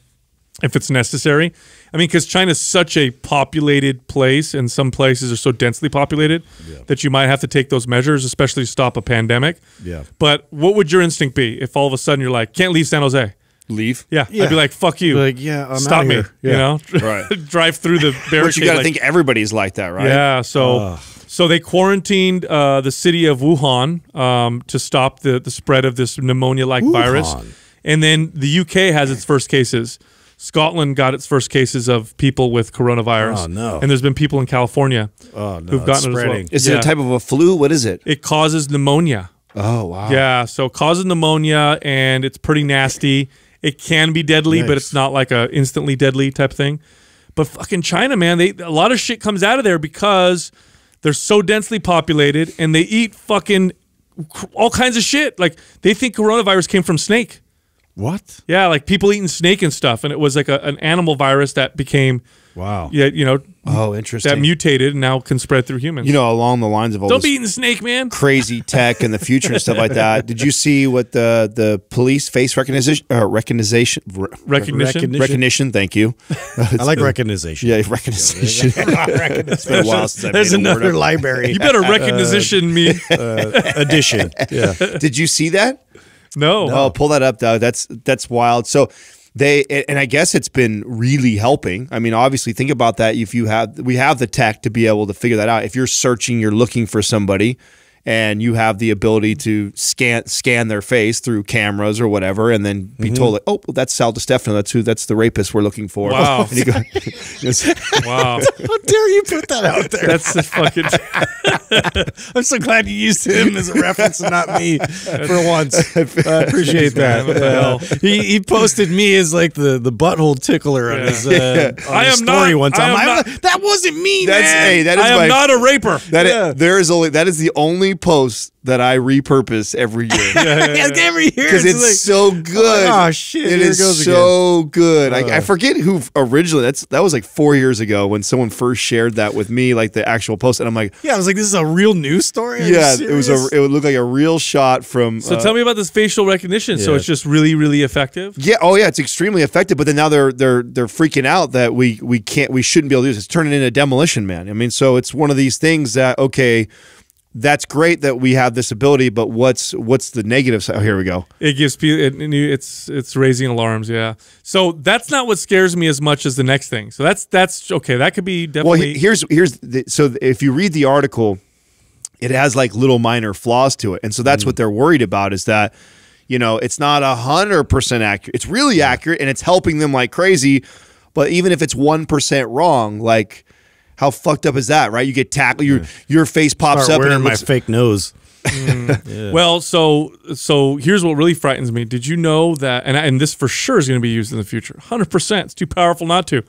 if it's necessary. I mean, because China's such a populated place, and some places are so densely populated yeah. that you might have to take those measures, especially to stop a pandemic. Yeah. But what would your instinct be if all of a sudden you're like, can't leave San Jose? Leave? Yeah. yeah. I'd be like, fuck you. Like, yeah, I'm stop me. Yeah. You know, right. drive through the barricade. But you got to like, think everybody's like that, right? Yeah. So, Ugh. so they quarantined uh, the city of Wuhan um, to stop the the spread of this pneumonia-like virus, and then the U K has its first cases. Scotland got its first cases of people with coronavirus. Oh, no. And there's been people in California oh, no. who've gotten it as well. Is yeah. it a type of a flu? What is it? It causes pneumonia. Oh, wow. Yeah, so it causes pneumonia, and it's pretty nasty. It can be deadly, nice. but it's not like a instantly deadly type thing. But fucking China, man, they a lot of shit comes out of there because they're so densely populated, and they eat fucking all kinds of shit. Like, they think coronavirus came from snake. What? Yeah, like people eating snake and stuff, and it was like a, an animal virus that became wow. Yeah, you know. Oh, interesting. That mutated and now can spread through humans. You know, along the lines of all don't be eating snake, man. Crazy tech and the future and stuff like that. Did you see what the the police face recognition uh, recognition recognition recognition? Thank you. I like recognition. Yeah, recognition. It's been a while since I've There's made another a library. You better recognition uh, me. Uh, addition. Yeah. Did you see that? No. No, pull that up though. That's that's wild. So they and I guess it's been really helping. I mean, obviously think about that. If you have we have the tech to be able to figure that out. If you're searching, you're looking for somebody and you have the ability to scan scan their face through cameras or whatever and then be mm-hmm. told like, oh, well, that's Sal DiStefano, that's who that's the rapist we're looking for. Wow. And you go, wow. How dare you put that out there? That's the fucking I'm so glad you used him as a reference and not me for once. I appreciate that. What the hell? He, he posted me as like the, the butthole tickler on yeah. his, uh, yeah. on I his am story not, one time. I am I, not, that wasn't me, that's, man. Hey, that is I am my, not a raper. That, yeah. is, there is only, that is the only post that I repurpose every year. yeah, yeah, yeah. Every year. Because it's, it's like, so good. Oh, shit. It is goes so again. good. Uh, I, I forget who originally, that's that was like four years ago when someone first shared that with me, like the actual post. And I'm like, yeah, I was like, this is a real news story? Are yeah, it was a, it would look like a real shot from. So uh, tell me about this facial recognition. Yeah. So it's just really, really effective? Yeah. Oh, yeah. It's extremely effective. But then now they're they're they're freaking out that we, we can't, we shouldn't be able to do this. It's turning into Demolition Man. I mean, so it's one of these things that, okay, that's great that we have this ability, but what's what's the negative side? Oh, here we go. It gives people it, it's it's raising alarms, yeah. So that's not what scares me as much as the next thing. So that's that's okay. That could be definitely. Well, here's here's the, so if you read the article, it has like little minor flaws to it, and so that's mm. what they're worried about is that. You know, it's not a hundred percent accurate. It's really yeah. accurate, and it's helping them like crazy. But even if it's one percent wrong, like. How fucked up is that, right? You get tackled, your yeah. your face pops Start up. Wearing and it looks my fake nose. mm, yeah. Well, so so here's what really frightens me. Did you know that? And and this for sure is going to be used in the future. one hundred percent. It's too powerful not to.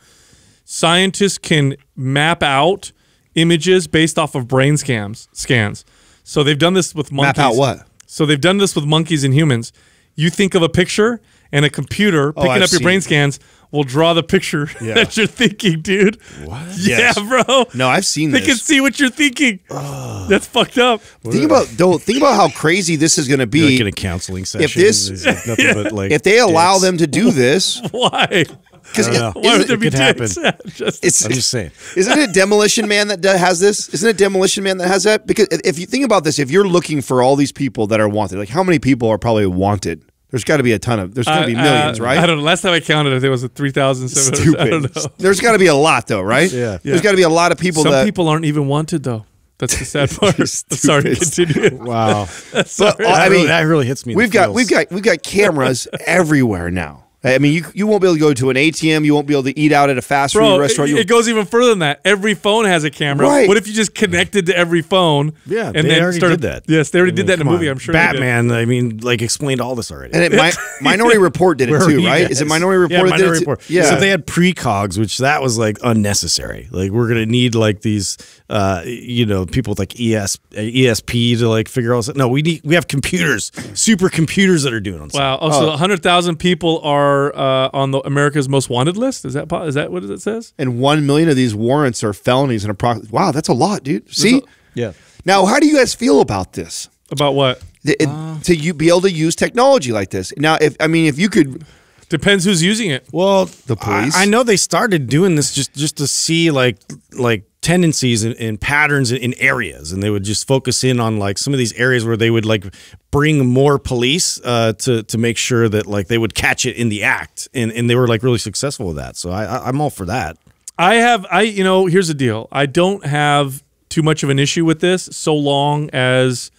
Scientists can map out images based off of brain scans. Scans. So they've done this with monkeys. Map out what? So they've done this with monkeys and humans. You think of a picture, and a computer picking oh, up your seen. brain scans. Will draw the picture yeah. that you're thinking, dude. What? Yeah, yes. bro. No, I've seen they this. They can see what you're thinking. Ugh. That's fucked up. Think about don't think about how crazy this is going to be. You're like in a counseling session. If this, nothing yeah. but like if they allow dicks. them to do this, why? Because why would there be dicks? just, I'm just saying. Isn't it Demolition Man that has this? Isn't it Demolition Man that has that? Because if you think about this, if you're looking for all these people that are wanted, like how many people are probably wanted? There's got to be a ton of. There's got to uh, be millions, uh, right? I don't know. Last time I counted, I think it was three thousand seven hundred. I don't know. There's got to be a lot, though, right? Yeah. yeah. There's got to be a lot of people. Some that people aren't even wanted, though. That's the sad part. Sorry, continue. Wow. Sorry. But, I mean, that really hits me. We've got, feels. we've got, we've got cameras everywhere now. I mean, you you won't be able to go to an A T M. You won't be able to eat out at a fast Bro, food restaurant. It, it goes even further than that. Every phone has a camera. Right. What if you just connected to every phone? Yeah, and they then already started, did that. Yes, they already I mean, did that in a movie, on. I'm sure. Batman, I mean, like, explained all this already. And it, my, Minority Report did it too, right? Guys? Is it Minority Report? Yeah, Minority did it Report. Too? Yeah. So they had precogs, which that was, like, unnecessary. Like, we're going to need, like, these, uh, you know, people with, like, E S, E S P to, like, figure all this out. No, we, need, we have computers, supercomputers that are doing on stuff. Wow. Oh, oh. So one hundred thousand people are... Uh, on the America's Most Wanted list? Is that is that what it says? And one million of these warrants are felonies. And approximately, wow, that's a lot, dude. See? A, yeah. Now, how do you guys feel about this? About what? The, it, uh, to you be able to use technology like this. Now, if I mean, if you could... Depends who's using it. Well, the police. I, I know they started doing this just, just to see, like, like tendencies and, and patterns in, in areas, and they would just focus in on, like, some of these areas where they would, like, bring more police uh, to to make sure that, like, they would catch it in the act, and and they were, like, really successful with that. So I, I I'm all for that. I have I you know here's the deal. I don't have too much of an issue with this, so long as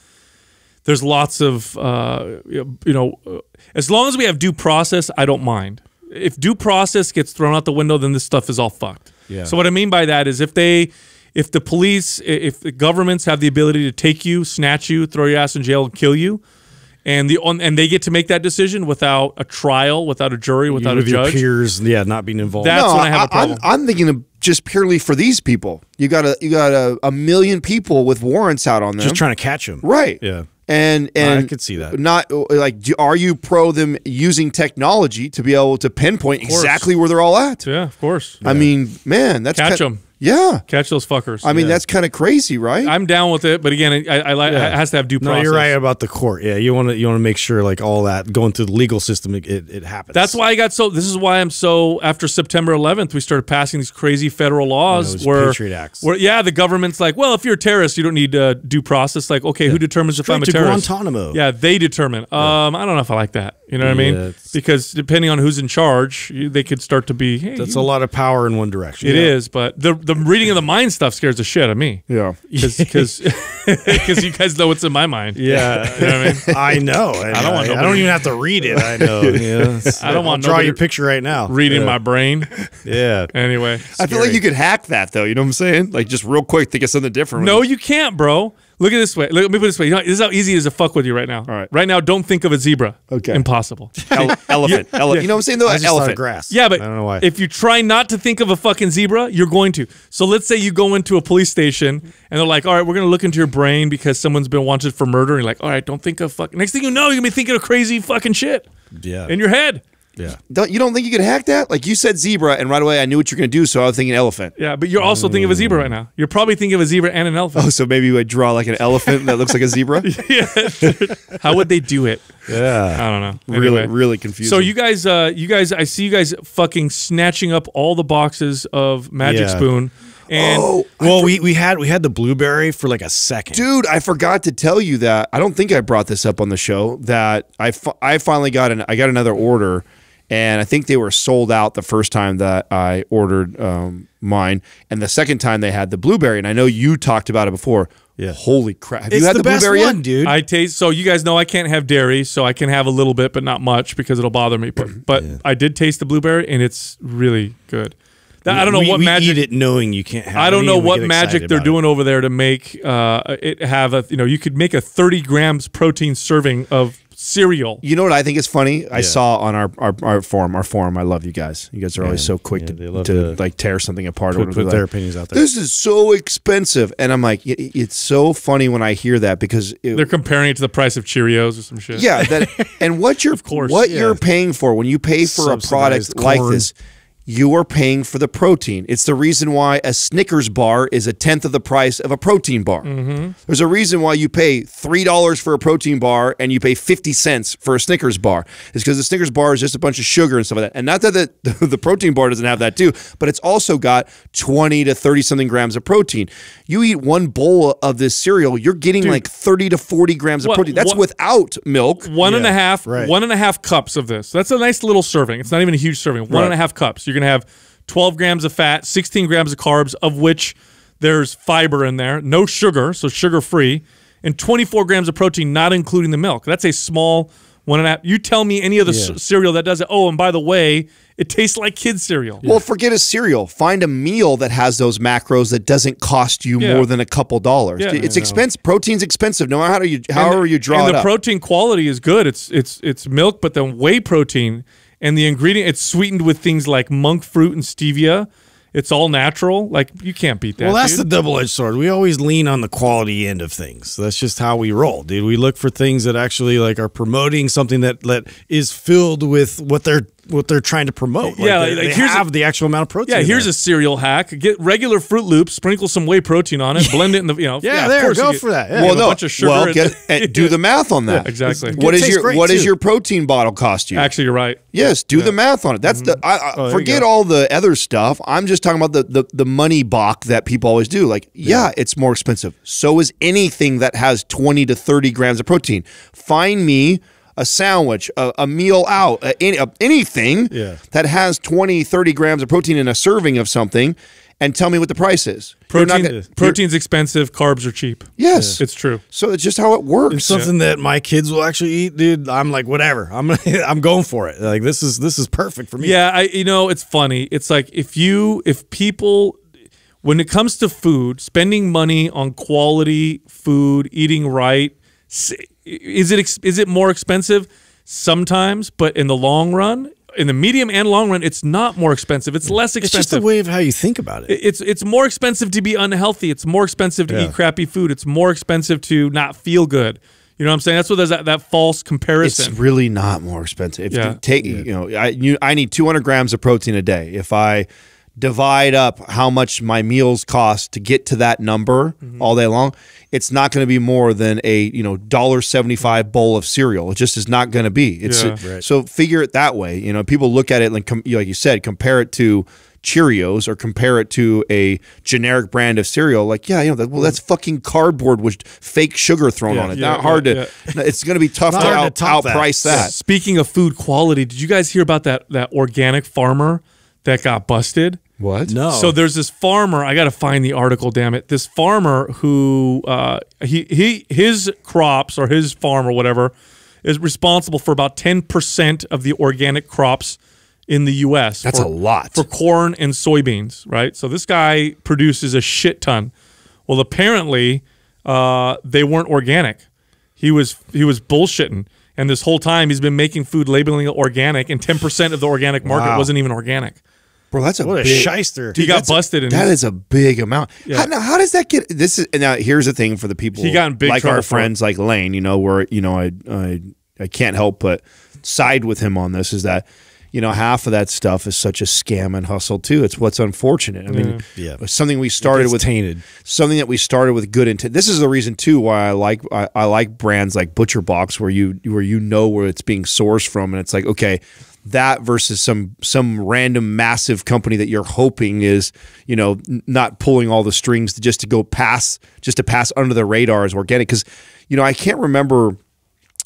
there's lots of uh, you know as long as we have due process. I don't mind. If due process gets thrown out the window, then this stuff is all fucked. Yeah. So what I mean by that is if they, if the police, if the governments have the ability to take you, snatch you, throw your ass in jail, and kill you, and the and they get to make that decision without a trial, without a jury, without you, a judge, your peers, yeah, not being involved. That's no, when I have I, a problem. I'm, I'm thinking of just purely for these people. You got a you got a, a million people with warrants out on them, just trying to catch them, right? Yeah. And and I could see that. Not like, do, are you pro them using technology to be able to pinpoint exactly where they're all at? Yeah, of course. I yeah. mean, man, that's catch them. Yeah, catch those fuckers. I mean, yeah. that's kind of crazy, right? I'm down with it, but again, I, I like yeah. it has to have due process. No, you're right about the court. Yeah, you want to you want to make sure, like, all that going through the legal system, it, it it happens. That's why I got so. This is why I'm so. After September eleventh, we started passing these crazy federal laws yeah, where Patriot Acts. Where yeah, the government's like, well, if you're a terrorist, you don't need uh, due process. Like, okay, yeah. who determines Straight if I'm a to terrorist? Guantanamo. Yeah, they determine. Um, yeah. I don't know if I like that. You know what yeah, I mean? Because depending on who's in charge, you, they could start to be. Hey, that's you, a lot of power in one direction. It yeah. is, but the the reading of the mind stuff scares the shit out of me. Yeah, because you guys know what's in my mind. Yeah, you know what I mean. I know. I, I don't want. I, I don't even have to read it. I know. Yeah, I don't want. I'll draw your picture right now. Reading yeah. my brain. Yeah. Anyway, scary. I feel like you could hack that though. You know what I'm saying? Like, just real quick, think of something different. No, you can't, bro. Look at this way. Look, let me put it this way. You know, this is how easy it is to fuck with you right now. All right. Right now, don't think of a zebra. Okay. Impossible. Ele elephant. Ele yeah. You know what I'm saying, though? I just elephant. Grass. Yeah, but I don't know why. If you try not to think of a fucking zebra, you're going to. So let's say you go into a police station and they're like, all right, we're going to look into your brain because someone's been wanted for murder. And you're like, all right, don't think of fucking. Next thing you know, you're going to be thinking of crazy fucking shit yeah. in your head. Yeah. Don't, you don't think you could hack that? Like, you said zebra, and right away I knew what you're going to do, so I was thinking elephant. Yeah, but you're also mm. thinking of a zebra right now. You're probably thinking of a zebra and an elephant. Oh, so maybe you would draw, like, an elephant that looks like a zebra? Yeah. How would they do it? Yeah. I don't know. Anyway. Really, really confusing. So you guys, uh, you guys, I see you guys fucking snatching up all the boxes of Magic yeah. Spoon. And oh, well, we we had we had the blueberry for like a second, dude. I forgot to tell you that. I don't think I brought this up on the show. That I I finally got an I got another order. And I think they were sold out the first time that I ordered um, mine. And the second time they had the blueberry. And I know you talked about it before. Yeah. Holy crap. Have it's you had the, the best blueberry one, yet? Dude. I taste, so you guys know I can't have dairy, so I can have a little bit, but not much because it'll bother me. But, but yeah. I did taste the blueberry, and it's really good. That, we, I don't know we, what we magic eat it knowing you can't have I don't know what magic they're doing it. over there to make uh, it have a, you know, you could make a thirty grams protein serving of cereal. You know what I think is funny? Yeah. I saw on our, our our forum, our forum. I love you guys. You guys are always so quick yeah, to, to like tear something apart. Put, or put their like, opinions out there. This is so expensive, and I'm like, it, it's so funny when I hear that because it, they're comparing it to the price of Cheerios or some shit. Yeah, that, and what you're of course, what yeah. you're paying for when you pay for subsidized a product corn. like this. You are paying for the protein. It's the reason why a Snickers bar is a tenth of the price of a protein bar. Mm-hmm. There's a reason why you pay three dollars for a protein bar and you pay fifty cents for a Snickers bar. It's because the Snickers bar is just a bunch of sugar and stuff like that. And not that the, the protein bar doesn't have that too, but it's also got twenty to thirty something grams of protein. You eat one bowl of this cereal, you're getting Dude, like thirty to forty grams of what, protein. That's what, without milk. One yeah, and a half, right. one and a half cups of this. That's a nice little serving. It's not even a huge serving. One right. and a half cups. You're going to have twelve grams of fat, sixteen grams of carbs, of which there's fiber in there, no sugar, so sugar-free, and twenty-four grams of protein, not including the milk. That's a small One and a half. You tell me any other yeah. cereal that does it. Oh, and by the way, it tastes like kid cereal. Yeah. Well, forget a cereal. Find a meal that has those macros that doesn't cost you yeah. more than a couple dollars. Yeah. It's expensive. Protein's expensive. No matter how do you, however the, you draw and it. And the up. protein quality is good. It's it's it's milk, but then whey protein and the ingredient. It's sweetened with things like monk fruit and stevia. It's all natural. Like, you can't beat that. Well, that's dude. the double-edged sword. We always lean on the quality end of things. That's just how we roll, dude. We look for things that actually like are promoting something that that is filled with what they're what they're trying to promote. Like, yeah, they, like, they here's have a, the actual amount of protein. Yeah, here's there. a cereal hack. Get regular Fruit Loops, sprinkle some whey protein on it, blend it in the, you know. yeah, yeah, there, of course go you get, for that. Yeah. Well, no, a bunch of sugar well, get, and do the math on that. Yeah, exactly. What is your what too. is your protein bottle cost you? Actually, you're right. Yes, do yeah. the math on it. That's mm-hmm. the I, I, oh, forget all the other stuff. I'm just talking about the the, the money balk that people always do. Like, yeah. yeah, it's more expensive. So is anything that has twenty to thirty grams of protein. Find me a sandwich, a, a meal out, a, a, anything yeah. that has twenty, thirty grams of protein in a serving of something, and tell me what the price is. Protein, gonna, protein's expensive. Carbs are cheap. Yes. Yeah. It's true. So it's just how it works. It's something yeah. that my kids will actually eat, dude. I'm like, whatever. I'm I'm going for it. Like, this is this is perfect for me. Yeah, I, you know, it's funny. It's like if you, if people, when it comes to food, spending money on quality food, eating right, Is it is it more expensive? Sometimes, but in the long run, in the medium and long run, it's not more expensive. It's less expensive. It's just a way of how you think about it. It's it's more expensive to be unhealthy. It's more expensive to yeah. eat crappy food. It's more expensive to not feel good. You know what I'm saying? That's what there's that, that false comparison. It's really not more expensive. If yeah. you take yeah. you know, I you, I need two hundred grams of protein a day. If I divide up how much my meals cost to get to that number mm-hmm. all day long, it's not going to be more than a you know one dollar seventy-five bowl of cereal. It just is not going to be. It's yeah. a, right. So figure it that way. You know, people look at it like com like you said, compare it to Cheerios or compare it to a generic brand of cereal. Like, yeah, you know, that, well, that's fucking cardboard with fake sugar thrown yeah, on it. Yeah, not hard yeah, to. Yeah. It's going to be tough to, out, to outprice that. that. Speaking of food quality, did you guys hear about that that organic farmer that got busted? What? No. So there's this farmer. I got to find the article. Damn it! This farmer who uh, he he his crops or his farm or whatever is responsible for about ten percent of the organic crops in the U S That's for, a lot for corn and soybeans, right? So this guy produces a shit ton. Well, apparently uh, they weren't organic. He was he was bullshitting. And this whole time he's been making food labeling it organic, and ten percent of the organic market wow. wasn't even organic. Bro, that's a what a big, shyster. Dude, he got busted. A, in that is a big amount. Yeah. How, now, how does that get? This is now. Here's the thing for the people. He got in big like our friends, like Layne. You know, where you know I, I I can't help but side with him on this. Is that you know half of that stuff is such a scam and hustle too. It's what's unfortunate. I mean, yeah, yeah. something we started with tainted. Something that we started with good intent. This is the reason too why I like I, I like brands like Butcher Box, where you where you know where it's being sourced from, and it's like, okay, that versus some some random massive company that you're hoping is you know not pulling all the strings to just to go pass just to pass under the radar as organic. Because you know I can't remember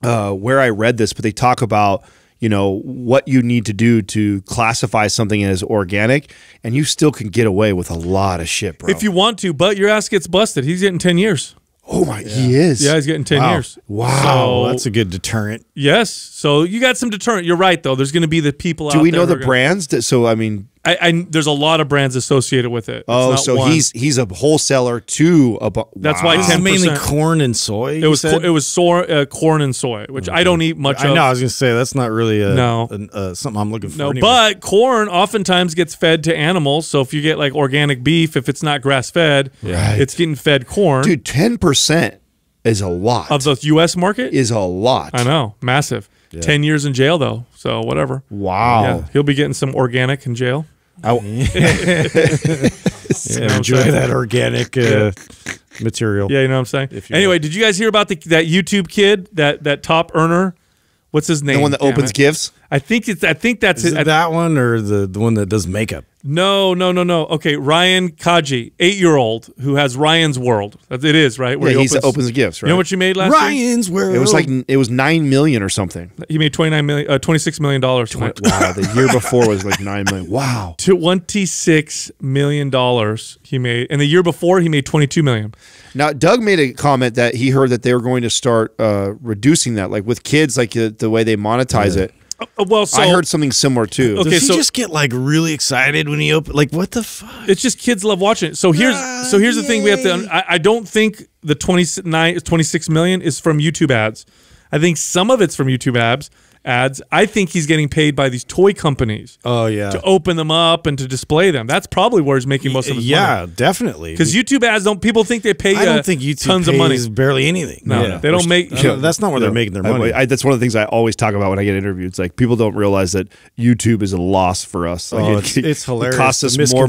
uh, where I read this, but they talk about you know what you need to do to classify something as organic, and you still can get away with a lot of shit, bro. If you want to, but your ass gets busted. He's getting ten years. Oh my, yeah. he is. Yeah, he's getting ten wow. years. Wow, so, that's a good deterrent. Yes, so you got some deterrent. You're right, though. There's going to be the people. Do out we there know the brands? That, so I mean, I, I there's a lot of brands associated with it. Oh, so one. he's he's a wholesaler to a. That's wow. why ten percent mainly corn and soy. It was it was so, uh, corn and soy, which okay. I don't eat much. I of. know. I was going to say that's not really a, no a, uh, something I'm looking for. No, anyway. But corn oftentimes gets fed to animals. So if you get like organic beef, if it's not grass fed, right. it's getting fed corn. Dude, ten percent is a lot of the U S market. Is a lot. I know, massive. Yeah. ten years in jail though, so whatever. Wow. Yeah, he'll be getting some organic in jail. I yeah, enjoy that organic uh, material. Yeah, you know what I'm saying? Anyway, know. did you guys hear about the, that YouTube kid, that that top earner? What's his name? The one that Damn opens it. gifts? I think it's I think that's Is it. it I, that one or the, the one that does makeup? No, no, no, no. Okay, Ryan Kaji, eight-year-old, who has Ryan's World. It is, right? Where yeah, he opens, opens gifts, right? You know what she made last Ryan's week? Ryan's World. It was like it was nine million dollars or something. He made twenty-nine million dollars, uh, twenty-six million dollars. Tonight. Wow, the year before was like nine million dollars. Wow. twenty-six million dollars he made. And the year before, he made twenty-two million dollars. Now, Doug made a comment that he heard that they were going to start uh, reducing that. Like with kids, like uh, the way they monetize yeah. it. Uh, well, so, I heard something similar too. Okay, Does he so, just get like really excited when he opens? Like, what the fuck? It's just kids love watching it. So here's uh, so here's yay. the thing we have to. I, I don't think the twenty-nine, twenty-six million is from YouTube ads. I think some of it's from YouTube ads. Ads. I think he's getting paid by these toy companies. Oh yeah, to open them up and to display them. That's probably where he's making most of his yeah, money. Yeah, definitely. Because YouTube ads don't. People think they pay. I don't uh, think YouTube tons pays of money. Barely anything. No, yeah. they don't Which, make. Uh, that's not where they're know, making their money. I, I, that's one of the things I always talk about when I get interviewed. It's like people don't realize that YouTube is a loss for us. Like, oh, it's, it, it's hilarious. It costs us more,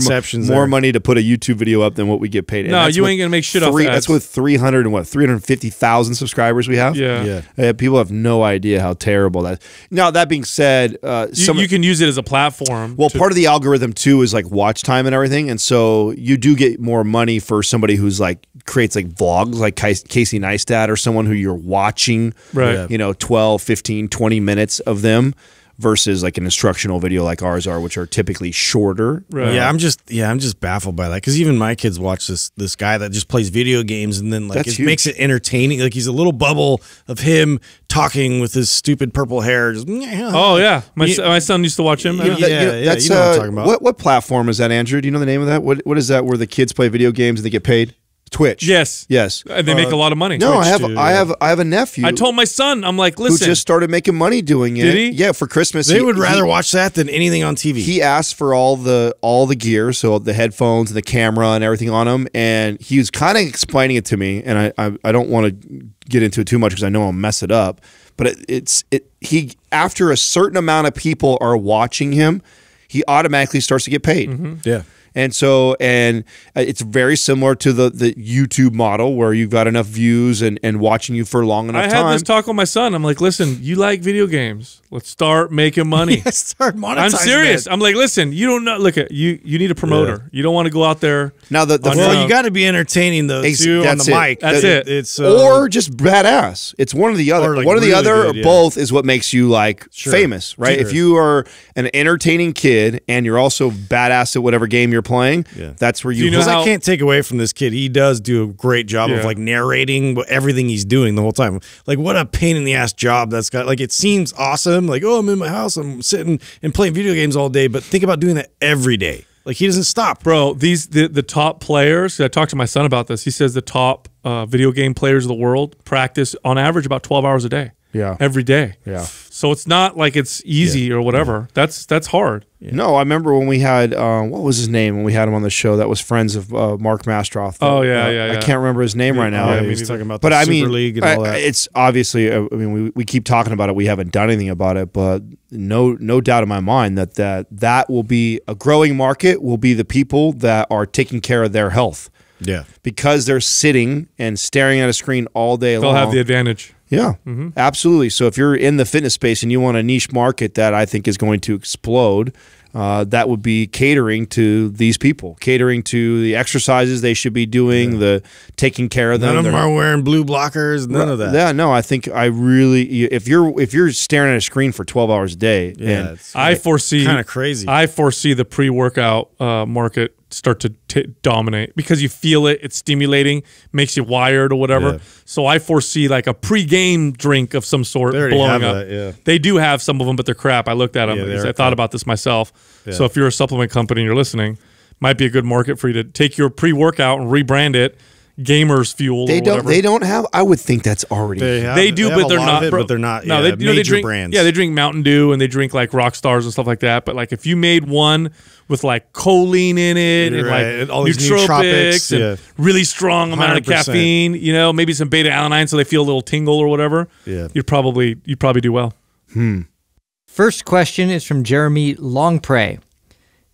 more money to put a YouTube video up than what we get paid. And no, you ain't gonna make shit off that. That's with three hundred and what three hundred fifty thousand subscribers we have. Yeah, yeah. Uh, people have no idea how terrible that. Now, that being said, uh, you, some, you can use it as a platform. Well, part of the algorithm, too, is like watch time and everything. And so you do get more money for somebody who's like creates like vlogs like Casey Neistat or someone who you're watching, right. yeah. you know, twelve, fifteen, twenty minutes of them versus like an instructional video like ours are, which are typically shorter. Right. Yeah, I'm just yeah, I'm just baffled by that because even my kids watch this this guy that just plays video games and then like it makes it entertaining. Like he's a little bubble of him talking with his stupid purple hair. Just, oh yeah, my yeah. my son used to watch him. Yeah, yeah, yeah, yeah that's, you know what I'm talking about. Uh, what what platform is that, Andrew? Do you know the name of that? What what is that where the kids play video games and they get paid? Twitch. Yes. Yes. And they uh, make a lot of money. No, Twitch I have too, I yeah. have I have a nephew. I told my son, I'm like, listen. Who just started making money doing it. Did he? Yeah, for Christmas. They he, would rather he, watch that than anything on T V. He asked for all the all the gear, so the headphones and the camera and everything on him, and he was kind of explaining it to me, and I I, I don't want to get into it too much because I know I'll mess it up, but it, it's it he after a certain amount of people are watching him, he automatically starts to get paid. Mm-hmm. Yeah. And so, and it's very similar to the the YouTube model where you've got enough views and and watching you for long enough time. I had time. this talk with my son. I'm like, listen, you like video games. Let's start making money. Yeah, start monetizing. I'm serious. That. I'm like, listen, you don't know. Look at you. You need a promoter. Yeah. You don't want to go out there now. The, the well, you got to be entertaining though. Ex too, on the it. mic. That's the, it. It's uh, or just badass. It's one or the other. Or like one or really the other, good, or both yeah. is what makes you like sure. famous, right? Sure. If you are an entertaining kid and you're also badass at whatever game you're playing, yeah. that's where you, you know I can't take away from this kid. He does do a great job yeah. of like narrating everything he's doing the whole time. Like what a pain in the ass job that's got. Like it seems awesome. Like, oh, I'm in my house, I'm sitting and playing video games all day, but think about doing that every day. Like he doesn't stop. Bro, these the, the top players, I talked to my son about this. He says the top uh, video game players of the world practice on average about twelve hours a day. Yeah. Every day. Yeah. So it's not like it's easy yeah. or whatever. Yeah. That's that's hard. Yeah. No, I remember when we had uh, what was his name when we had him on the show that was friends of uh, Mark Mastroff. That, oh yeah, uh, yeah, yeah. I can't remember his name yeah, right now. Yeah, I mean, he's talking about but the I Super mean, League and I, all that. It's obviously I mean we we keep talking about it. We haven't done anything about it, but no no doubt in my mind that that that will be a growing market. Will be the people that are taking care of their health. Yeah. Because they're sitting and staring at a screen all day They'll long. They'll have the advantage. Yeah, mm-hmm. absolutely. So if you're in the fitness space and you want a niche market that I think is going to explode, uh, that would be catering to these people, catering to the exercises they should be doing, yeah. the taking care of them. None of them are wearing blue blockers, none right. of that. Yeah, no, I think I really if you're if you're staring at a screen for twelve hours a day, yeah, and it's I foresee kind of crazy. I foresee the pre-workout uh, market start to t dominate because you feel it, it's stimulating, makes you wired or whatever. Yeah. So I foresee like a pre-game drink of some sort blowing up. That, yeah. They do have some of them, but they're crap. I looked at them. Yeah, I thought about this myself. Yeah. So if you're a supplement company and you're listening, might be a good market for you to take your pre-workout and rebrand it Gamers Fuel. They or don't. Whatever. They don't have. I would think that's already. They, have, they do, they but, they're not, it, but they're not. No, yeah, they, you know, they drink. Brands. Yeah, they drink Mountain Dew and they drink like rock stars and stuff like that. But like, if you made one with like choline in it You're and right. like all these nootropics and yeah. really strong one hundred percent. Amount of caffeine, you know, maybe some beta alanine, so they feel a little tingle or whatever. Yeah, you probably you probably do well. Hmm. First question is from Jeremy Longpre.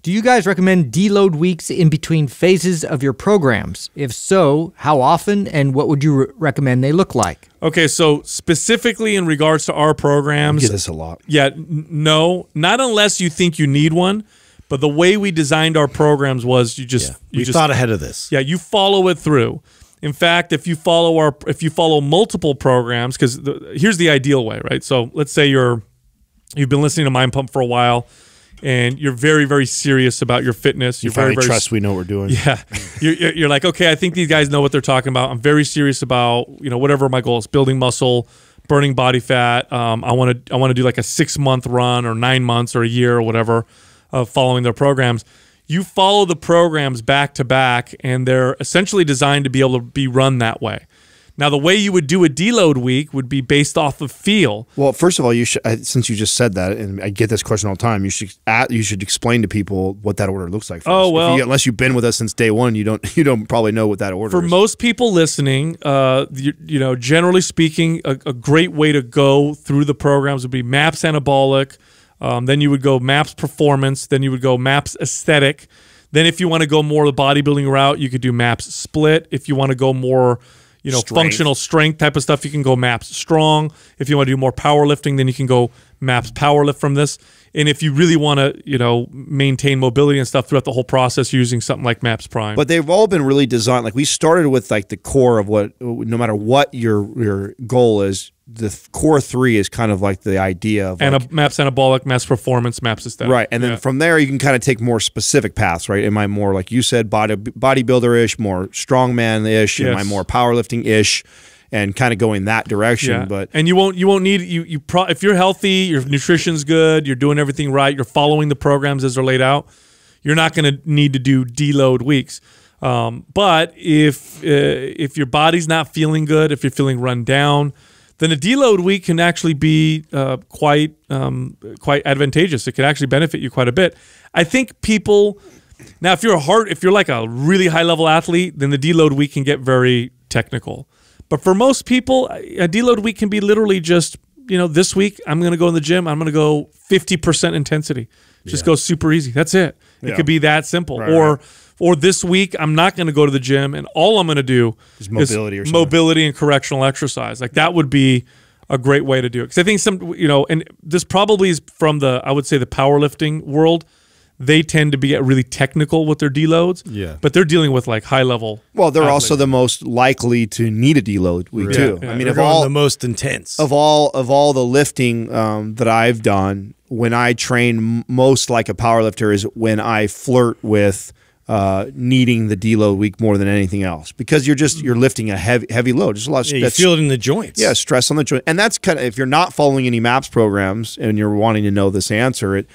Do you guys recommend deload weeks in between phases of your programs? If so, how often and what would you re recommend they look like? Okay, so specifically in regards to our programs. We get this a lot. Yeah, no, not unless you think you need one. But the way we designed our programs was you just yeah. you we just, thought ahead of this. Yeah, you follow it through. In fact, if you follow our if you follow multiple programs, because here's the ideal way, right? So let's say you're you've been listening to Mind Pump for a while, and you're very very serious about your fitness. You you're finally very, very trust we know what we're doing. Yeah, you're, you're like, okay, I think these guys know what they're talking about. I'm very serious about you know whatever my goal is, building muscle, burning body fat. Um, I want to I want to do like a six month run or nine months or a year or whatever of following their programs. You follow the programs back to back, and they're essentially designed to be able to be run that way. Now, the way you would do a deload week would be based off of feel. Well, first of all, you should, since you just said that, and I get this question all the time, you should you should explain to people what that order looks like. First. Oh well, you, unless you've been with us since day one, you don't you don't probably know what that order is. For most people listening, uh, you, you know, generally speaking, a, a great way to go through the programs would be MAPS Anabolic. Um, then you would go MAPS Performance. Then you would go MAPS Aesthetic. Then if you want to go more the bodybuilding route, you could do MAPS Split. If you want to go more, you know, strength. functional strength type of stuff, you can go MAPS Strong. If you want to do more powerlifting, then you can go MAPS Powerlift from this. And if you really want to, you know, maintain mobility and stuff throughout the whole process, you're using something like MAPS Prime. But they've all been really designed. Like we started with like the core of what, no matter what your your goal is, the core three is kind of like the idea of like, MAPS Anabolic, MAPS Performance, MAPS Aesthetic. Right, and then yeah. from there you can kind of take more specific paths, right? Am I more, like you said, body bodybuilder-ish, more strongman-ish? Yes. Am I more powerlifting-ish? And kind of going that direction, yeah. but and you won't you won't need you you pro if you're healthy, your nutrition's good, you're doing everything right, you're following the programs as they're laid out, you're not going to need to do deload weeks. Um, but if uh, if your body's not feeling good, if you're feeling run down, then a deload week can actually be uh, quite um, quite advantageous. It can actually benefit you quite a bit. I think people now, if you're a hard, if you're like a really high level athlete, then the deload week can get very technical. But for most people, a deload week can be literally just, you know, this week I'm going to go in the gym. I'm going to go fifty percent intensity. Just yeah. go super easy. That's it. It yeah. could be that simple. Right, or right. or this week I'm not going to go to the gym and all I'm going to do is mobility, is or mobility and correctional exercise. Like that would be a great way to do it. Because I think some, you know, and this probably is from the, I would say the powerlifting world. They tend to be really technical with their deloads, yeah. but they're dealing with like high level. Well, they're athletes. Also the most likely to need a deload week right. too. Yeah, yeah. I mean, of all the most intense of all of all the lifting um, that I've done, when I train most like a powerlifter is when I flirt with uh, needing the deload week more than anything else, because you're just you're lifting a heavy heavy load. There's a lot of yeah, you feel it in the joints. Yeah, stress on the joint, and that's kind of if you're not following any MAPS programs and you're wanting to know this answer, it.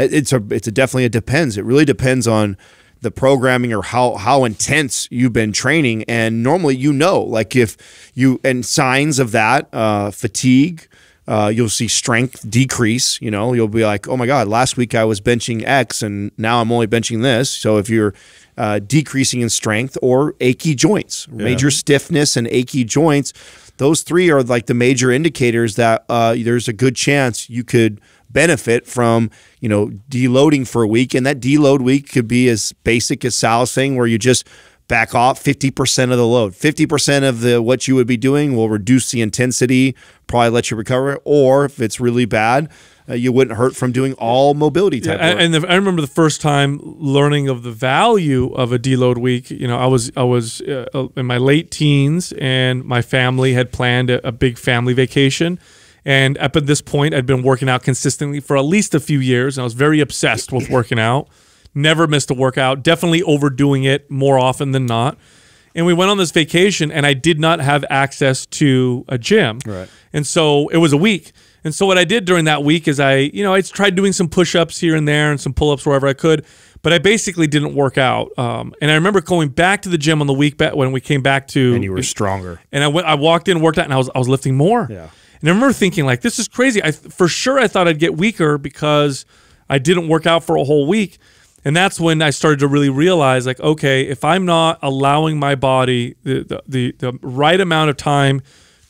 It's a, it's a definitely, it depends. It really depends on the programming or how, how intense you've been training. And normally, you know, like if you, and signs of that, uh, fatigue, uh, you'll see strength decrease, you know, you'll be like, oh my God, last week I was benching X and now I'm only benching this. So if you're uh, decreasing in strength or achy joints, yeah. major stiffness and achy joints, those three are like the major indicators that uh, there's a good chance you could benefit from, you know, deloading for a week. And that deload week could be as basic as Sal's thing, where you just back off fifty percent of the load. fifty percent of the what you would be doing will reduce the intensity, probably let you recover. Or if it's really bad, uh, you wouldn't hurt from doing all mobility type yeah, work. And the, I remember the first time learning of the value of a deload week. You know, I was I was uh, in my late teens, and my family had planned a, a big family vacation. And up at this point, I'd been working out consistently for at least a few years, and I was very obsessed with working out. Never missed a workout, definitely overdoing it more often than not. And we went on this vacation, and I did not have access to a gym. Right. And so it was a week. And so what I did during that week is I, you know, I tried doing some push-ups here and there and some pull-ups wherever I could, but I basically didn't work out. Um, and I remember going back to the gym on the week back when we came back to— And you were stronger. And I went, I walked in, worked out, and I was, I was lifting more. Yeah. And I remember thinking, like, this is crazy. I, for sure I thought I'd get weaker because I didn't work out for a whole week. And that's when I started to really realize, like, okay, if I'm not allowing my body the, the, the, the right amount of time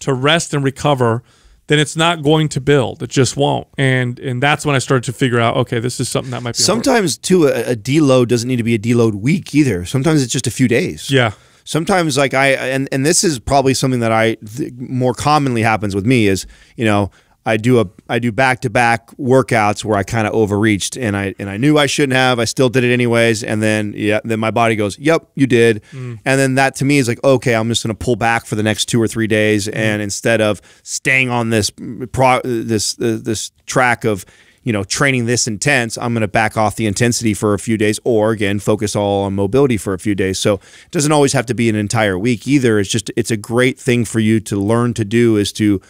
to rest and recover, then it's not going to build. It just won't. And and that's when I started to figure out, okay, this is something that might be sometimes, too, a, a deload doesn't need to be a deload week either. Sometimes it's just a few days. Yeah. Sometimes, like I, and, and this is probably something that I th more commonly happens with me is, you know, I do a I do back to back workouts where I kind of overreached, and I and I knew I shouldn't have. I still did it anyways, and then yeah, then my body goes, "Yep, you did," mm. and then that to me is like, okay, I'm just going to pull back for the next two or three days, mm. and instead of staying on this pro this uh, this track of, you know, training this intense, I'm going to back off the intensity for a few days, or again, focus all on mobility for a few days. So it doesn't always have to be an entire week either. It's just, it's a great thing for you to learn to do, is to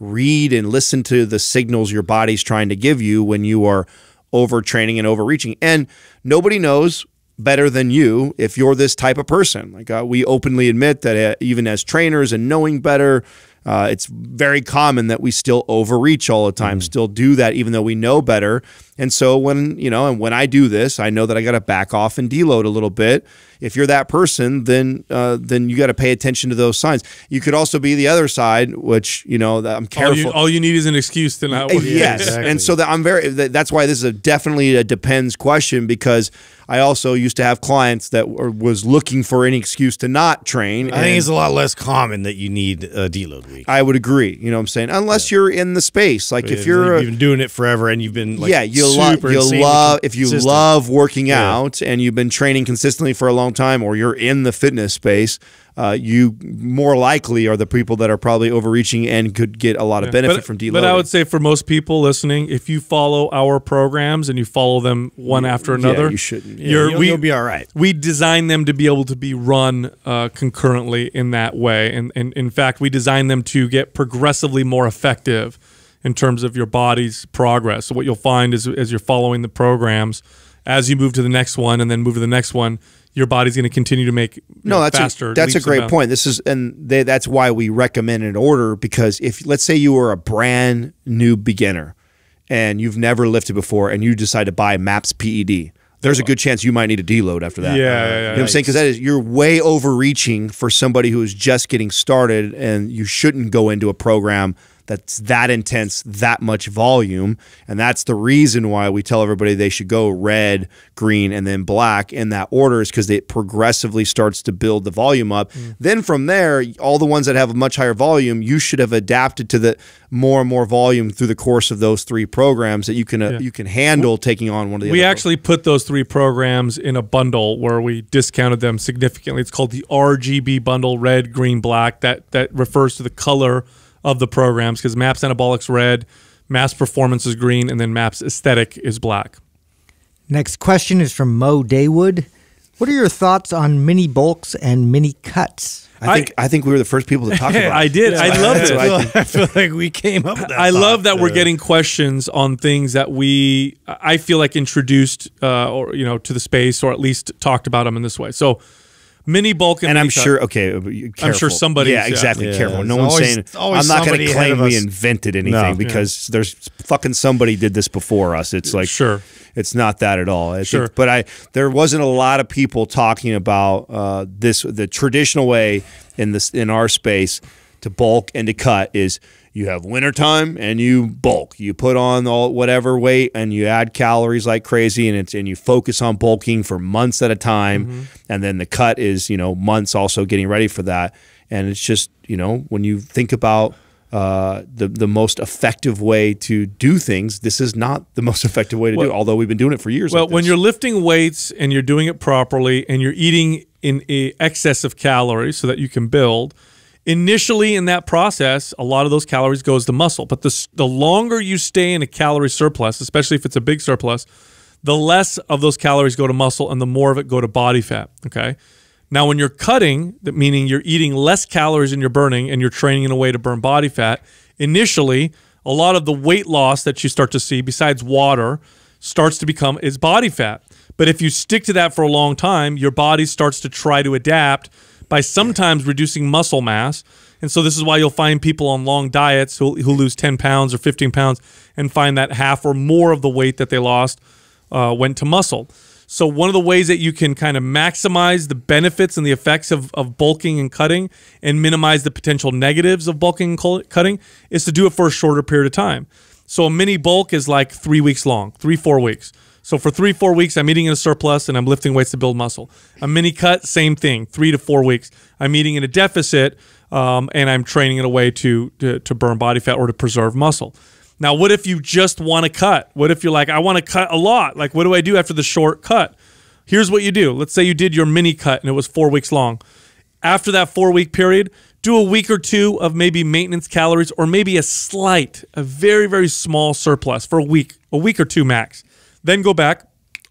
read and listen to the signals your body's trying to give you when you are overtraining and overreaching. And nobody knows better than you if you're this type of person. Like uh, we openly admit that uh, even as trainers and knowing better, Uh, it's very common that we still overreach all the time, mm. still do that even though we know better. And so when, you know, and when I do this, I know that I got to back off and deload a little bit. If you're that person, then uh, then you got to pay attention to those signs. You could also be the other side, which, you know, I'm careful. All you, all you need is an excuse to not work. Yes, exactly. And so that I'm very. That's why this is a definitely a depends question, because I also used to have clients that were, was looking for any excuse to not train. I think it's a lot less common that you need a deload week. I would agree. You know what I'm saying? Unless yeah. you're in the space. Like if, if you're... You've been doing it forever and you've been like yeah, you super lo you love If you love working yeah. out and you've been training consistently for a long time, or you're in the fitness space, uh, you more likely are the people that are probably overreaching and could get a lot of yeah. benefit but, from deloading. But I would say for most people listening, if you follow our programs and you follow them one after another, yeah, you shouldn't. You're, you'll, we, you'll be all right. We designed them to be able to be run uh, concurrently in that way. And, and in fact, we designed them to get progressively more effective in terms of your body's progress. So what you'll find is as you're following the programs, as you move to the next one and then move to the next one, your body's going to continue to make no, know, that's faster. A, that's a great point. This is, and they, that's why we recommend an order, because if, let's say you were a brand new beginner and you've never lifted before and you decide to buy MAPS P E D, there's a good chance you might need a deload after that. Yeah, yeah, yeah. You know what I'm saying? Because that is, you're way overreaching for somebody who is just getting started, and you shouldn't go into a program that's that intense, that much volume. And that's the reason why we tell everybody they should go red, green, and then black in that order, is because it progressively starts to build the volume up. Mm. Then from there, all the ones that have a much higher volume, you should have adapted to the more and more volume through the course of those three programs that you can uh, yeah. you can handle well, taking on one of the we other. We actually programs. put those three programs in a bundle where we discounted them significantly. It's called the R G B bundle, red, green, black. That, that refers to the color of the programs, because MAPS Anabolic's red, MAPS Performance is green, and then MAPS Aesthetic is black. Next question is from Mo Daywood. What are your thoughts on mini bulks and mini cuts? I, I think I think we were the first people to talk about it. I did. I loved it. I feel, I feel like we came up with that. I thought. love that we're getting questions on things that we I feel like introduced uh, or you know to the space, or at least talked about them in this way. So mini bulk and, and I'm sure. Okay, careful. I'm sure somebody. Yeah, exactly. Yeah. Careful. No it's one's always, saying. I'm not going to claim we invented anything no, because yeah. there's fucking somebody did this before us. It's like sure, it's not that at all. It's, sure, it's, but I there wasn't a lot of people talking about uh, this. The traditional way in this in our space to bulk and to cut is you have wintertime and you bulk. You put on all whatever weight and you add calories like crazy, and it's and you focus on bulking for months at a time, mm-hmm. and then the cut is, you know, months also getting ready for that. And it's just, you know, when you think about uh, the the most effective way to do things, this is not the most effective way to well, do it, although we've been doing it for years. Well, like when you're lifting weights and you're doing it properly and you're eating in a excess of calories so that you can build, initially in that process, a lot of those calories goes to muscle. But the, the longer you stay in a calorie surplus, especially if it's a big surplus, the less of those calories go to muscle and the more of it go to body fat, okay? Now, when you're cutting, that meaning you're eating less calories than you're burning and you're training in a way to burn body fat, initially, a lot of the weight loss that you start to see, besides water, starts to become is body fat. But if you stick to that for a long time, your body starts to try to adapt by sometimes reducing muscle mass. And so this is why you'll find people on long diets who, who lose ten pounds or fifteen pounds and find that half or more of the weight that they lost uh, went to muscle. So one of the ways that you can kind of maximize the benefits and the effects of, of bulking and cutting and minimize the potential negatives of bulking and cutting is to do it for a shorter period of time. So a mini bulk is like three weeks long, three, four weeks. So for three, four weeks, I'm eating in a surplus and I'm lifting weights to build muscle. A mini cut, same thing, three to four weeks. I'm eating in a deficit um, and I'm training in a way to, to, to burn body fat or to preserve muscle. Now, what if you just want to cut? What if you're like, I want to cut a lot. Like, what do I do after the short cut? Here's what you do. Let's say you did your mini cut and it was four weeks long. After that four-week period, do a week or two of maybe maintenance calories or maybe a slight, a very, very small surplus for a week, a week or two max. Then go back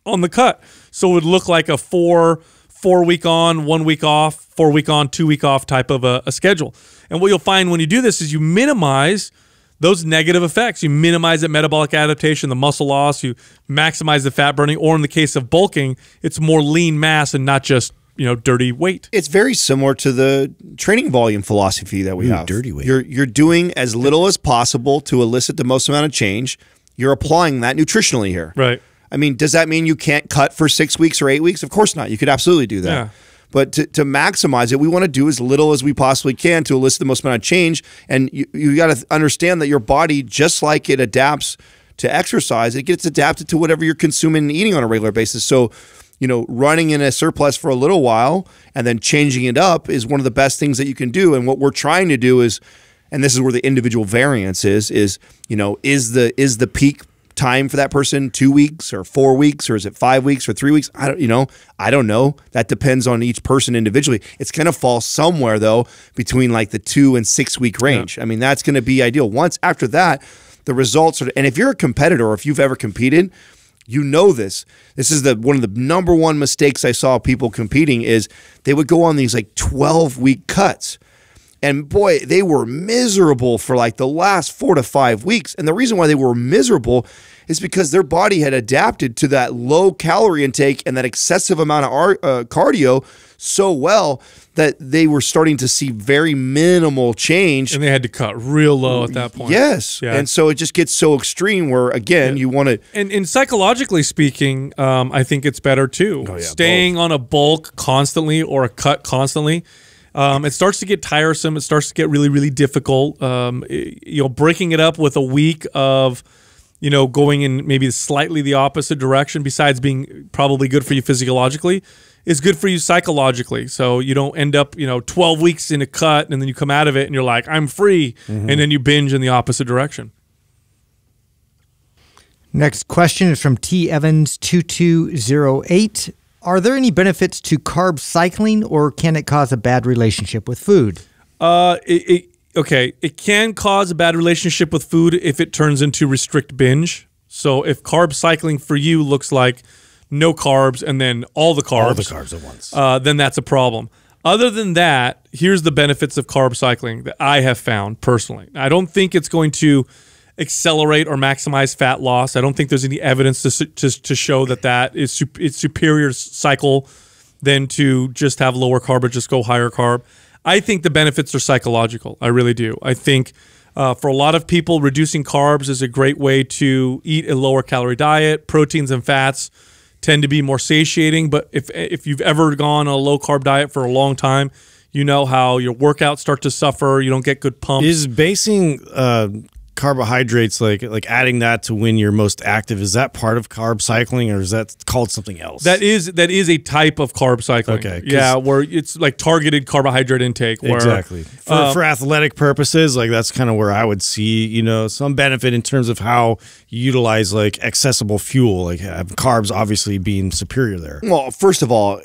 on the cut. So it would look like a four, four week on, one week off, four week on, two week off type of a, a schedule. And what you'll find when you do this is you minimize those negative effects. You minimize that metabolic adaptation, the muscle loss, you maximize the fat burning, or in the case of bulking, it's more lean mass and not just, you know, dirty weight. It's very similar to the training volume philosophy that we Ooh, have. Dirty weight. You're, you're doing as little as possible to elicit the most amount of change. You're applying that nutritionally here. Right. I mean, does that mean you can't cut for six weeks or eight weeks? Of course not. You could absolutely do that. Yeah. But to, to maximize it, we want to do as little as we possibly can to elicit the most amount of change. And you, you got to understand that your body, just like it adapts to exercise, it gets adapted to whatever you're consuming and eating on a regular basis. So, you know, running in a surplus for a little while and then changing it up is one of the best things that you can do. And what we're trying to do is, and this is where the individual variance is, is, you know, is the, is the peak time for that person two weeks or four weeks or is it five weeks or three weeks? I don't, you know, I don't know. That depends on each person individually. It's going to fall somewhere though between like the two and six week range. Yeah. I mean, that's going to be ideal. Once after that, the results are, and if you're a competitor or if you've ever competed, you know this. This is the one of the number one mistakes I saw people competing is they would go on these like twelve week cuts. And boy, they were miserable for like the last four to five weeks. And the reason why they were miserable is because their body had adapted to that low calorie intake and that excessive amount of uh, cardio so well that they were starting to see very minimal change. And they had to cut real low at that point. Yes. Yeah. And so it just gets so extreme where, again, yeah. you want to... And, and psychologically speaking, um, I think it's better too. Oh, yeah, Staying both. on a bulk constantly or a cut constantly... Um, it starts to get tiresome. It starts to get really, really difficult. Um, it, you know, breaking it up with a week of, you know, going in maybe slightly the opposite direction, besides being probably good for you physiologically, is good for you psychologically. So you don't end up, you know, twelve weeks in a cut and then you come out of it and you're like, I'm free. Mm-hmm. And then you binge in the opposite direction. Next question is from T. Evans two two zero eight. Are there any benefits to carb cycling, or can it cause a bad relationship with food? Uh, it, it, okay, it can cause a bad relationship with food if it turns into restrict binge. So if carb cycling for you looks like no carbs and then all the carbs, all the carbs at once, uh, then that's a problem. Other than that, here's the benefits of carb cycling that I have found personally. I don't think it's going to accelerate or maximize fat loss. I don't think there's any evidence to, to, to show that that is su it's superior cycle than to just have lower carb or just go higher carb. I think the benefits are psychological. I really do. I think uh, for a lot of people, reducing carbs is a great way to eat a lower calorie diet. Proteins and fats tend to be more satiating, but if, if you've ever gone on a low carb diet for a long time, you know how your workouts start to suffer. You don't get good pumps. Is basing... Uh carbohydrates, like like adding that to when you're most active, is that part of carb cycling, or is that called something else? That is that is a type of carb cycling. Okay, yeah, where it's like targeted carbohydrate intake. Where, exactly. For, uh, for athletic purposes, like that's kind of where I would see, you know, some benefit in terms of how you utilize like accessible fuel, like carbs obviously being superior there. Well, first of all,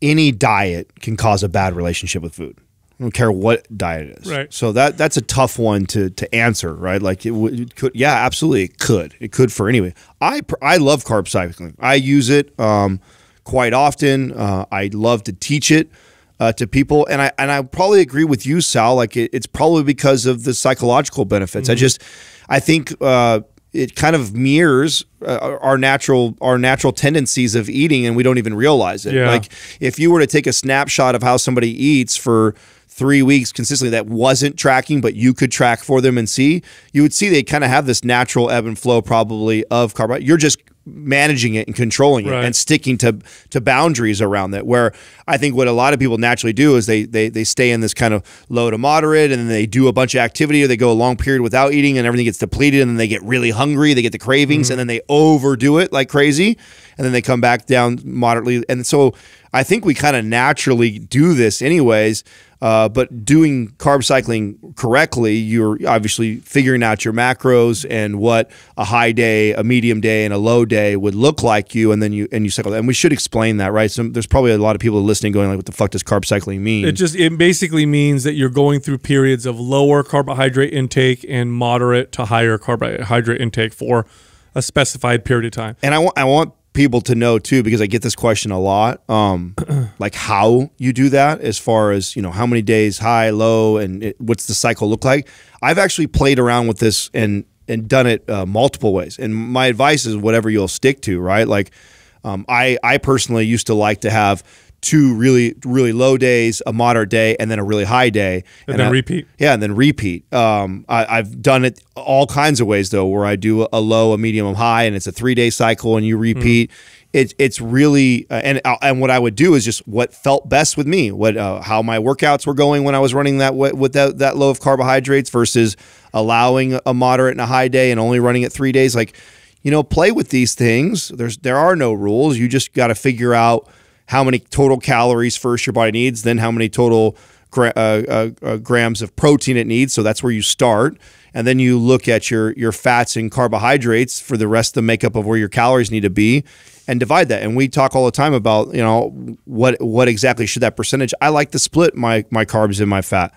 any diet can cause a bad relationship with food. I don't care what diet it is. Right. So that that's a tough one to to answer, right? Like it, w it could, yeah, absolutely, it could, it could for anyway. I I love carb cycling. I use it um, quite often. Uh, I love to teach it uh, to people, and I and I probably agree with you, Sal. Like it, it's probably because of the psychological benefits. Mm-hmm. I just I think uh, it kind of mirrors uh, our natural our natural tendencies of eating, and we don't even realize it. Yeah. Like if you were to take a snapshot of how somebody eats for three weeks consistently that wasn't tracking, but you could track for them and see, you would see they kind of have this natural ebb and flow probably of carb. You're just managing it and controlling it, right, and sticking to to boundaries around that, where I think what a lot of people naturally do is they they they stay in this kind of low to moderate, and then they do a bunch of activity, or they go a long period without eating and everything gets depleted, and then they get really hungry, they get the cravings, mm-hmm, and then they overdo it like crazy, and then they come back down moderately. And so I think we kind of naturally do this anyways, Uh, but doing carb cycling correctly, you're obviously figuring out your macros and what a high day, a medium day, and a low day would look like you, and then you and you cycle. And we should explain that, right? So there's probably a lot of people listening going like, "What the fuck does carb cycling mean?" It just it basically means that you're going through periods of lower carbohydrate intake and moderate to higher carbohydrate intake for a specified period of time. And I want I want. people to know too, because I get this question a lot, um, like how you do that, as far as, you know, how many days high, low, and it, what's the cycle look like. I've actually played around with this and and done it uh, multiple ways. And my advice is whatever you'll stick to, right? Like um, I I personally used to like to have two really really low days, a moderate day, and then a really high day, and, and then I, repeat. Yeah, and then repeat. Um, I, I've done it all kinds of ways though, where I do a low, a medium, a high, and it's a three day cycle, and you repeat. Mm. It's it's really uh, and and what I would do is just what felt best with me, what uh, how my workouts were going when I was running that with that that low of carbohydrates versus allowing a moderate and a high day and only running it three days. Like, you know, play with these things. There's there are no rules. You just got to figure out how many total calories first your body needs, then how many total gra uh, uh, uh, grams of protein it needs. So that's where you start. And then you look at your your fats and carbohydrates for the rest of the makeup of where your calories need to be and divide that. And we talk all the time about, you know, what what exactly should that percentage. I like to split my my carbs and my fat.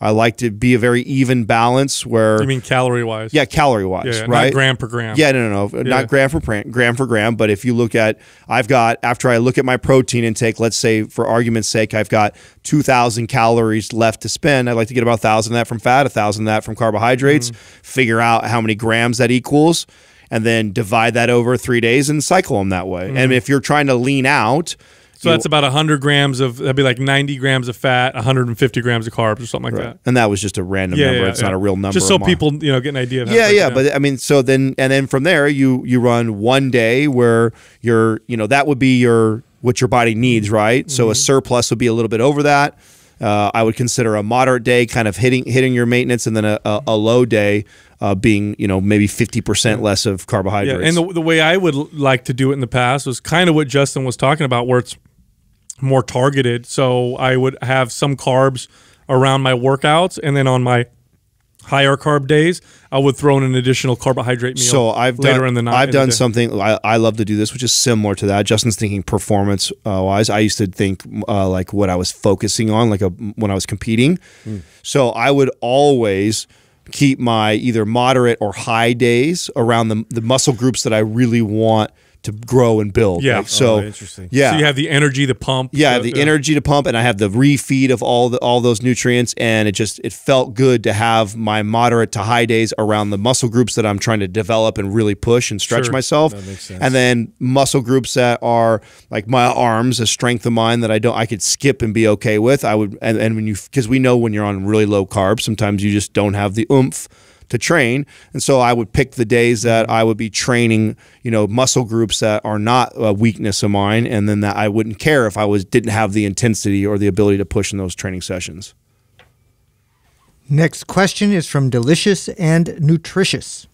I like to be a very even balance where... You mean calorie-wise? Yeah, calorie-wise, yeah, yeah. Right? Not gram per gram. Yeah, no, no, no. Yeah. Not gram for gram for gram, but if you look at... I've got, after I look at my protein intake, let's say for argument's sake, I've got two thousand calories left to spend. I'd like to get about one thousand of that from fat, one thousand of that from carbohydrates, mm. figure out how many grams that equals, and then divide that over three days and cycle them that way. Mm. And if you're trying to lean out... So that's about one hundred grams of, that'd be like ninety grams of fat, one hundred fifty grams of carbs or something like right. that. And that was just a random yeah, number. Yeah, it's yeah. not a real number. Just so people, you know, get an idea of how Yeah, yeah, down. But I mean, so then, and then from there, you you run one day where you're, you know, that would be your, what your body needs, right? Mm-hmm. So a surplus would be a little bit over that. Uh, I would consider a moderate day kind of hitting hitting your maintenance, and then a, a, a low day uh, being, you know, maybe fifty percent less of carbohydrates. Yeah, and the, the way I would like to do it in the past was kind of what Justin was talking about, where it's more targeted. So I would have some carbs around my workouts, and then on my higher carb days, I would throw in an additional carbohydrate meal. So I've later done, in the night. I've done something I, I love to do this, which is similar to that. Justin's thinking performance uh, wise. I used to think uh, like what I was focusing on, like a, when I was competing. Mm. So I would always keep my either moderate or high days around the the muscle groups that I really want to grow and build. Yeah. Like, so, oh, interesting. Yeah. So you have the energy to pump. Yeah, the, the uh, energy to pump, and I have the refeed of all the, all those nutrients, and it just it felt good to have my moderate to high days around the muscle groups that I'm trying to develop and really push and stretch sure. myself. That makes sense. And then muscle groups that are like my arms, a strength of mine that I don't I could skip and be okay with. I would and, and when you because we know when you're on really low carbs, sometimes you just don't have the oomph to train, and so I would pick the days that I would be training, you know, muscle groups that are not a weakness of mine, and then that I wouldn't care if I was didn't have the intensity or the ability to push in those training sessions. Next question is from Delicious and Nutritious.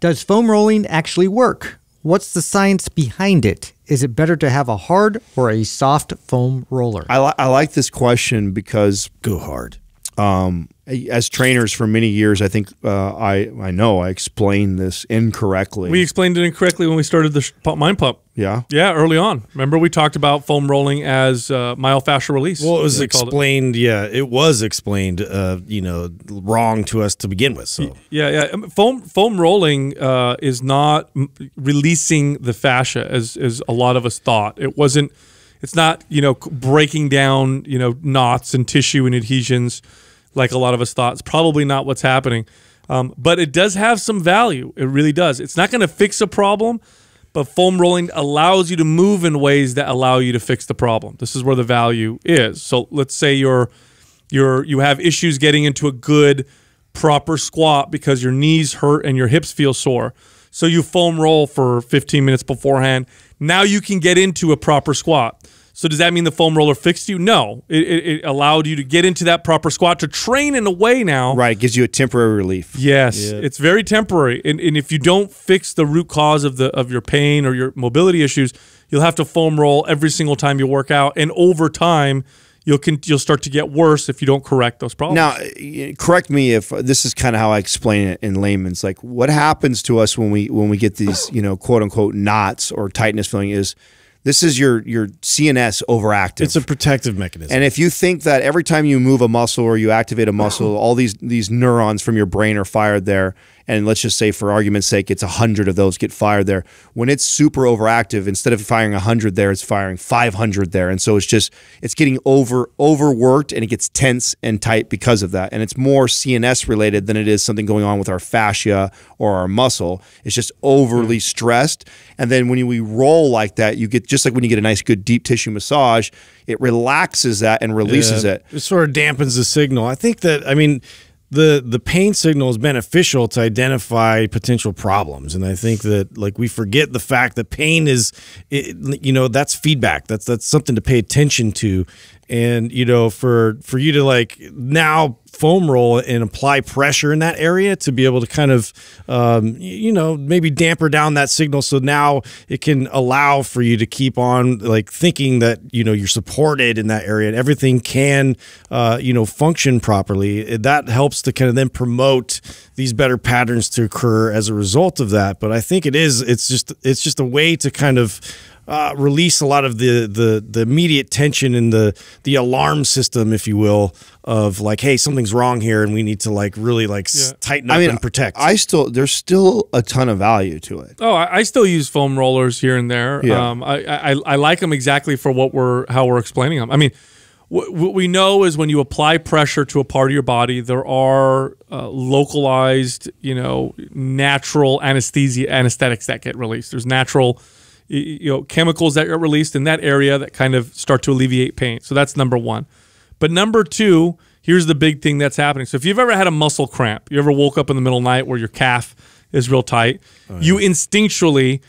Does foam rolling actually work? What's the science behind it? Is it better to have a hard or a soft foam roller? I, li I like this question because go hard. Um, as trainers for many years, I think uh, I I know I explained this incorrectly. We explained it incorrectly when we started the Mind Pump. Yeah, yeah, early on. Remember, we talked about foam rolling as uh, myofascial release. Well, it was explained. It. Yeah, it was explained. Uh, you know, wrong to us to begin with. So yeah, yeah, foam foam rolling uh, is not m releasing the fascia as as a lot of us thought. It wasn't. It's not, you know, breaking down, you know, knots and tissue and adhesions like a lot of us thought. It's probably not what's happening. Um, but it does have some value. It really does. It's not going to fix a problem, but foam rolling allows you to move in ways that allow you to fix the problem. This is where the value is. So let's say you're, you're, you have issues getting into a good, proper squat because your knees hurt and your hips feel sore. So you foam roll for fifteen minutes beforehand. Now you can get into a proper squat. So does that mean the foam roller fixed you? No. It, it, it allowed you to get into that proper squat to train in a way now. Right. It gives you a temporary relief. Yes. Yeah. It's very temporary. And, and if you don't fix the root cause of, the, of your pain or your mobility issues, you'll have to foam roll every single time you work out. And over time, you'll con you'll start to get worse if you don't correct those problems. Now, correct me if uh, this is kind of how I explain it in layman's. Like, what happens to us when we when we get these, you know, quote unquote knots or tightness feeling is, this is your your C N S overactive. It's a protective mechanism. And if you think that every time you move a muscle or you activate a muscle, all these these neurons from your brain are fired there, and let's just say for argument's sake, it's a hundred of those get fired there. When it's super overactive, instead of firing a hundred there, it's firing five hundred there. And so it's just, it's getting over overworked and it gets tense and tight because of that. And it's more C N S related than it is something going on with our fascia or our muscle. It's just overly stressed. And then when we roll like that, you get, just like when you get a nice good deep tissue massage, it relaxes that and releases yeah, it. It sort of dampens the signal. I think that, I mean, the the pain signal is beneficial to identify potential problems, and I think that, like, we forget the fact that pain is, it, you know, that's feedback. That's that's something to pay attention to, and you know, for for you to like now foam roll and apply pressure in that area to be able to kind of, um, you know, maybe damper down that signal, so now it can allow for you to keep on like thinking that, you know, you're supported in that area and everything can, uh, you know, function properly. That helps to kind of then promote these better patterns to occur as a result of that. But I think it is, it's just, it's just a way to kind of Uh, release a lot of the, the the immediate tension in the the alarm system, if you will, of like, hey, something's wrong here, and we need to like really like yeah. tighten up I mean, and protect. I still there's still a ton of value to it. Oh, I, I still use foam rollers here and there. Yeah. Um, I, I I like them exactly for what we're how we're explaining them. I mean, wh what we know is when you apply pressure to a part of your body, there are uh, localized, you know, natural anesthesia anesthetics that get released. There's natural, you know, chemicals that are released in that area that kind of start to alleviate pain. So that's number one. But number two, here's the big thing that's happening. So if you've ever had a muscle cramp, you ever woke up in the middle of the night where your calf is real tight, oh, yeah. you instinctually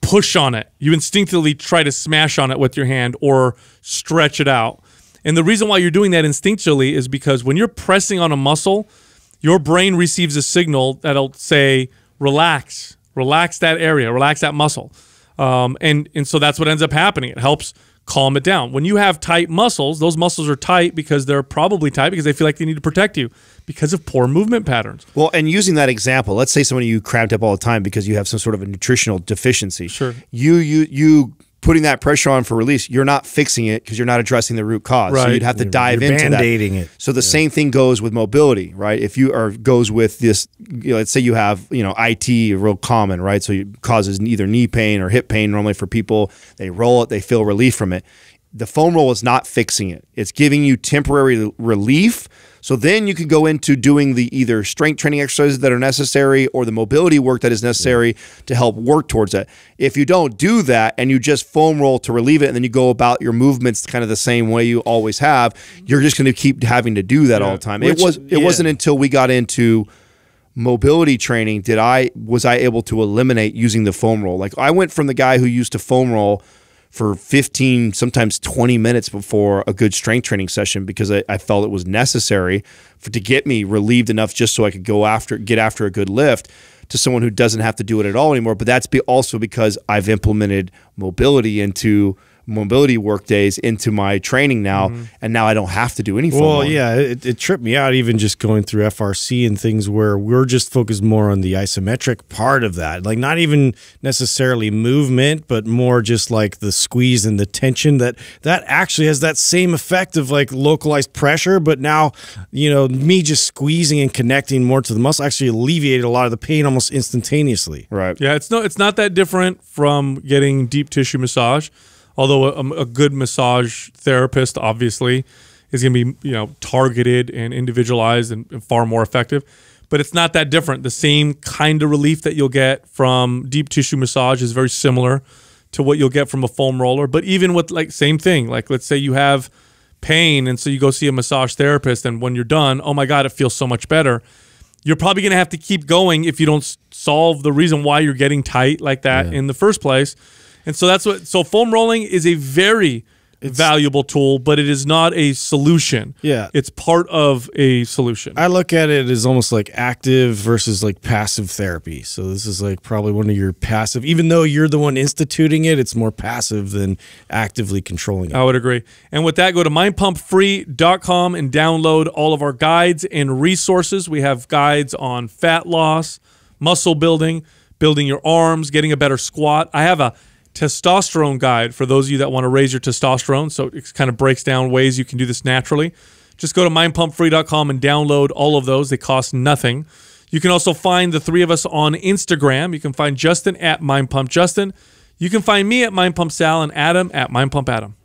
push on it. You instinctively try to smash on it with your hand or stretch it out. And the reason why you're doing that instinctually is because when you're pressing on a muscle, your brain receives a signal that'll say, relax, relax that area, relax that muscle. Um, and, and so that's what ends up happening. It helps calm it down. When you have tight muscles, those muscles are tight because they're probably tight because they feel like they need to protect you because of poor movement patterns. Well, and using that example, let's say somebody you cramped up all the time because you have some sort of a nutritional deficiency. Sure. You, you, you putting that pressure on for release, you're not fixing it because you're not addressing the root cause. Right. So you'd have to you're, dive you're into that. It. So the yeah. same thing goes with mobility, right? If you are goes with this, you know, let's say you have, you know, I T, real common, right? So it causes either knee pain or hip pain normally for people. They roll it, they feel relief from it. The foam roll is not fixing it. It's giving you temporary relief. So then you can go into doing the either strength training exercises that are necessary or the mobility work that is necessary yeah. to help work towards that. If you don't do that and you just foam roll to relieve it and then you go about your movements kind of the same way you always have, you're just going to keep having to do that yeah. all the time. Which, it was, it yeah. wasn't until we got into mobility training did I was I able to eliminate using the foam roll. Like, I went from the guy who used to foam roll for fifteen, sometimes twenty minutes before a good strength training session because I, I felt it was necessary for, to get me relieved enough just so I could go after, get after a good lift, to someone who doesn't have to do it at all anymore. But that's be also because I've implemented mobility into mobility work days into my training now, mm-hmm. and now I don't have to do anything. Well, more. yeah, it, it tripped me out even just going through F R C and things where we're just focused more on the isometric part of that. Like, not even necessarily movement, but more just like the squeeze and the tension that that actually has that same effect of like localized pressure. But now, you know, me just squeezing and connecting more to the muscle actually alleviated a lot of the pain almost instantaneously. Right. Yeah, it's no, it's not that different from getting deep tissue massage. Although a, a good massage therapist obviously is going to be, you know, targeted and individualized and, and far more effective, but it's not that different. The same kind of relief that you'll get from deep tissue massage is very similar to what you'll get from a foam roller. But even with, like, same thing, like, let's say you have pain and so you go see a massage therapist, and when you're done, oh my God, it feels so much better. You're probably going to have to keep going if you don't solve the reason why you're getting tight like that yeah. in the first place. And so that's what, so foam rolling is a very It's, valuable tool, but it is not a solution. Yeah. It's part of a solution. I look at it as almost like active versus like passive therapy. So this is like probably one of your passive, even though you're the one instituting it, it's more passive than actively controlling it. I would agree. And with that, go to mind pump free dot com and download all of our guides and resources. We have guides on fat loss, muscle building, building your arms, getting a better squat. I have a testosterone guide for those of you that want to raise your testosterone. So it kind of breaks down ways you can do this naturally. Just go to mind pump free dot com and download all of those. They cost nothing. You can also find the three of us on Instagram. You can find Justin at Mind Pump Justin. You can find me at Mind Pump Sal and Adam at Mind Pump Adam.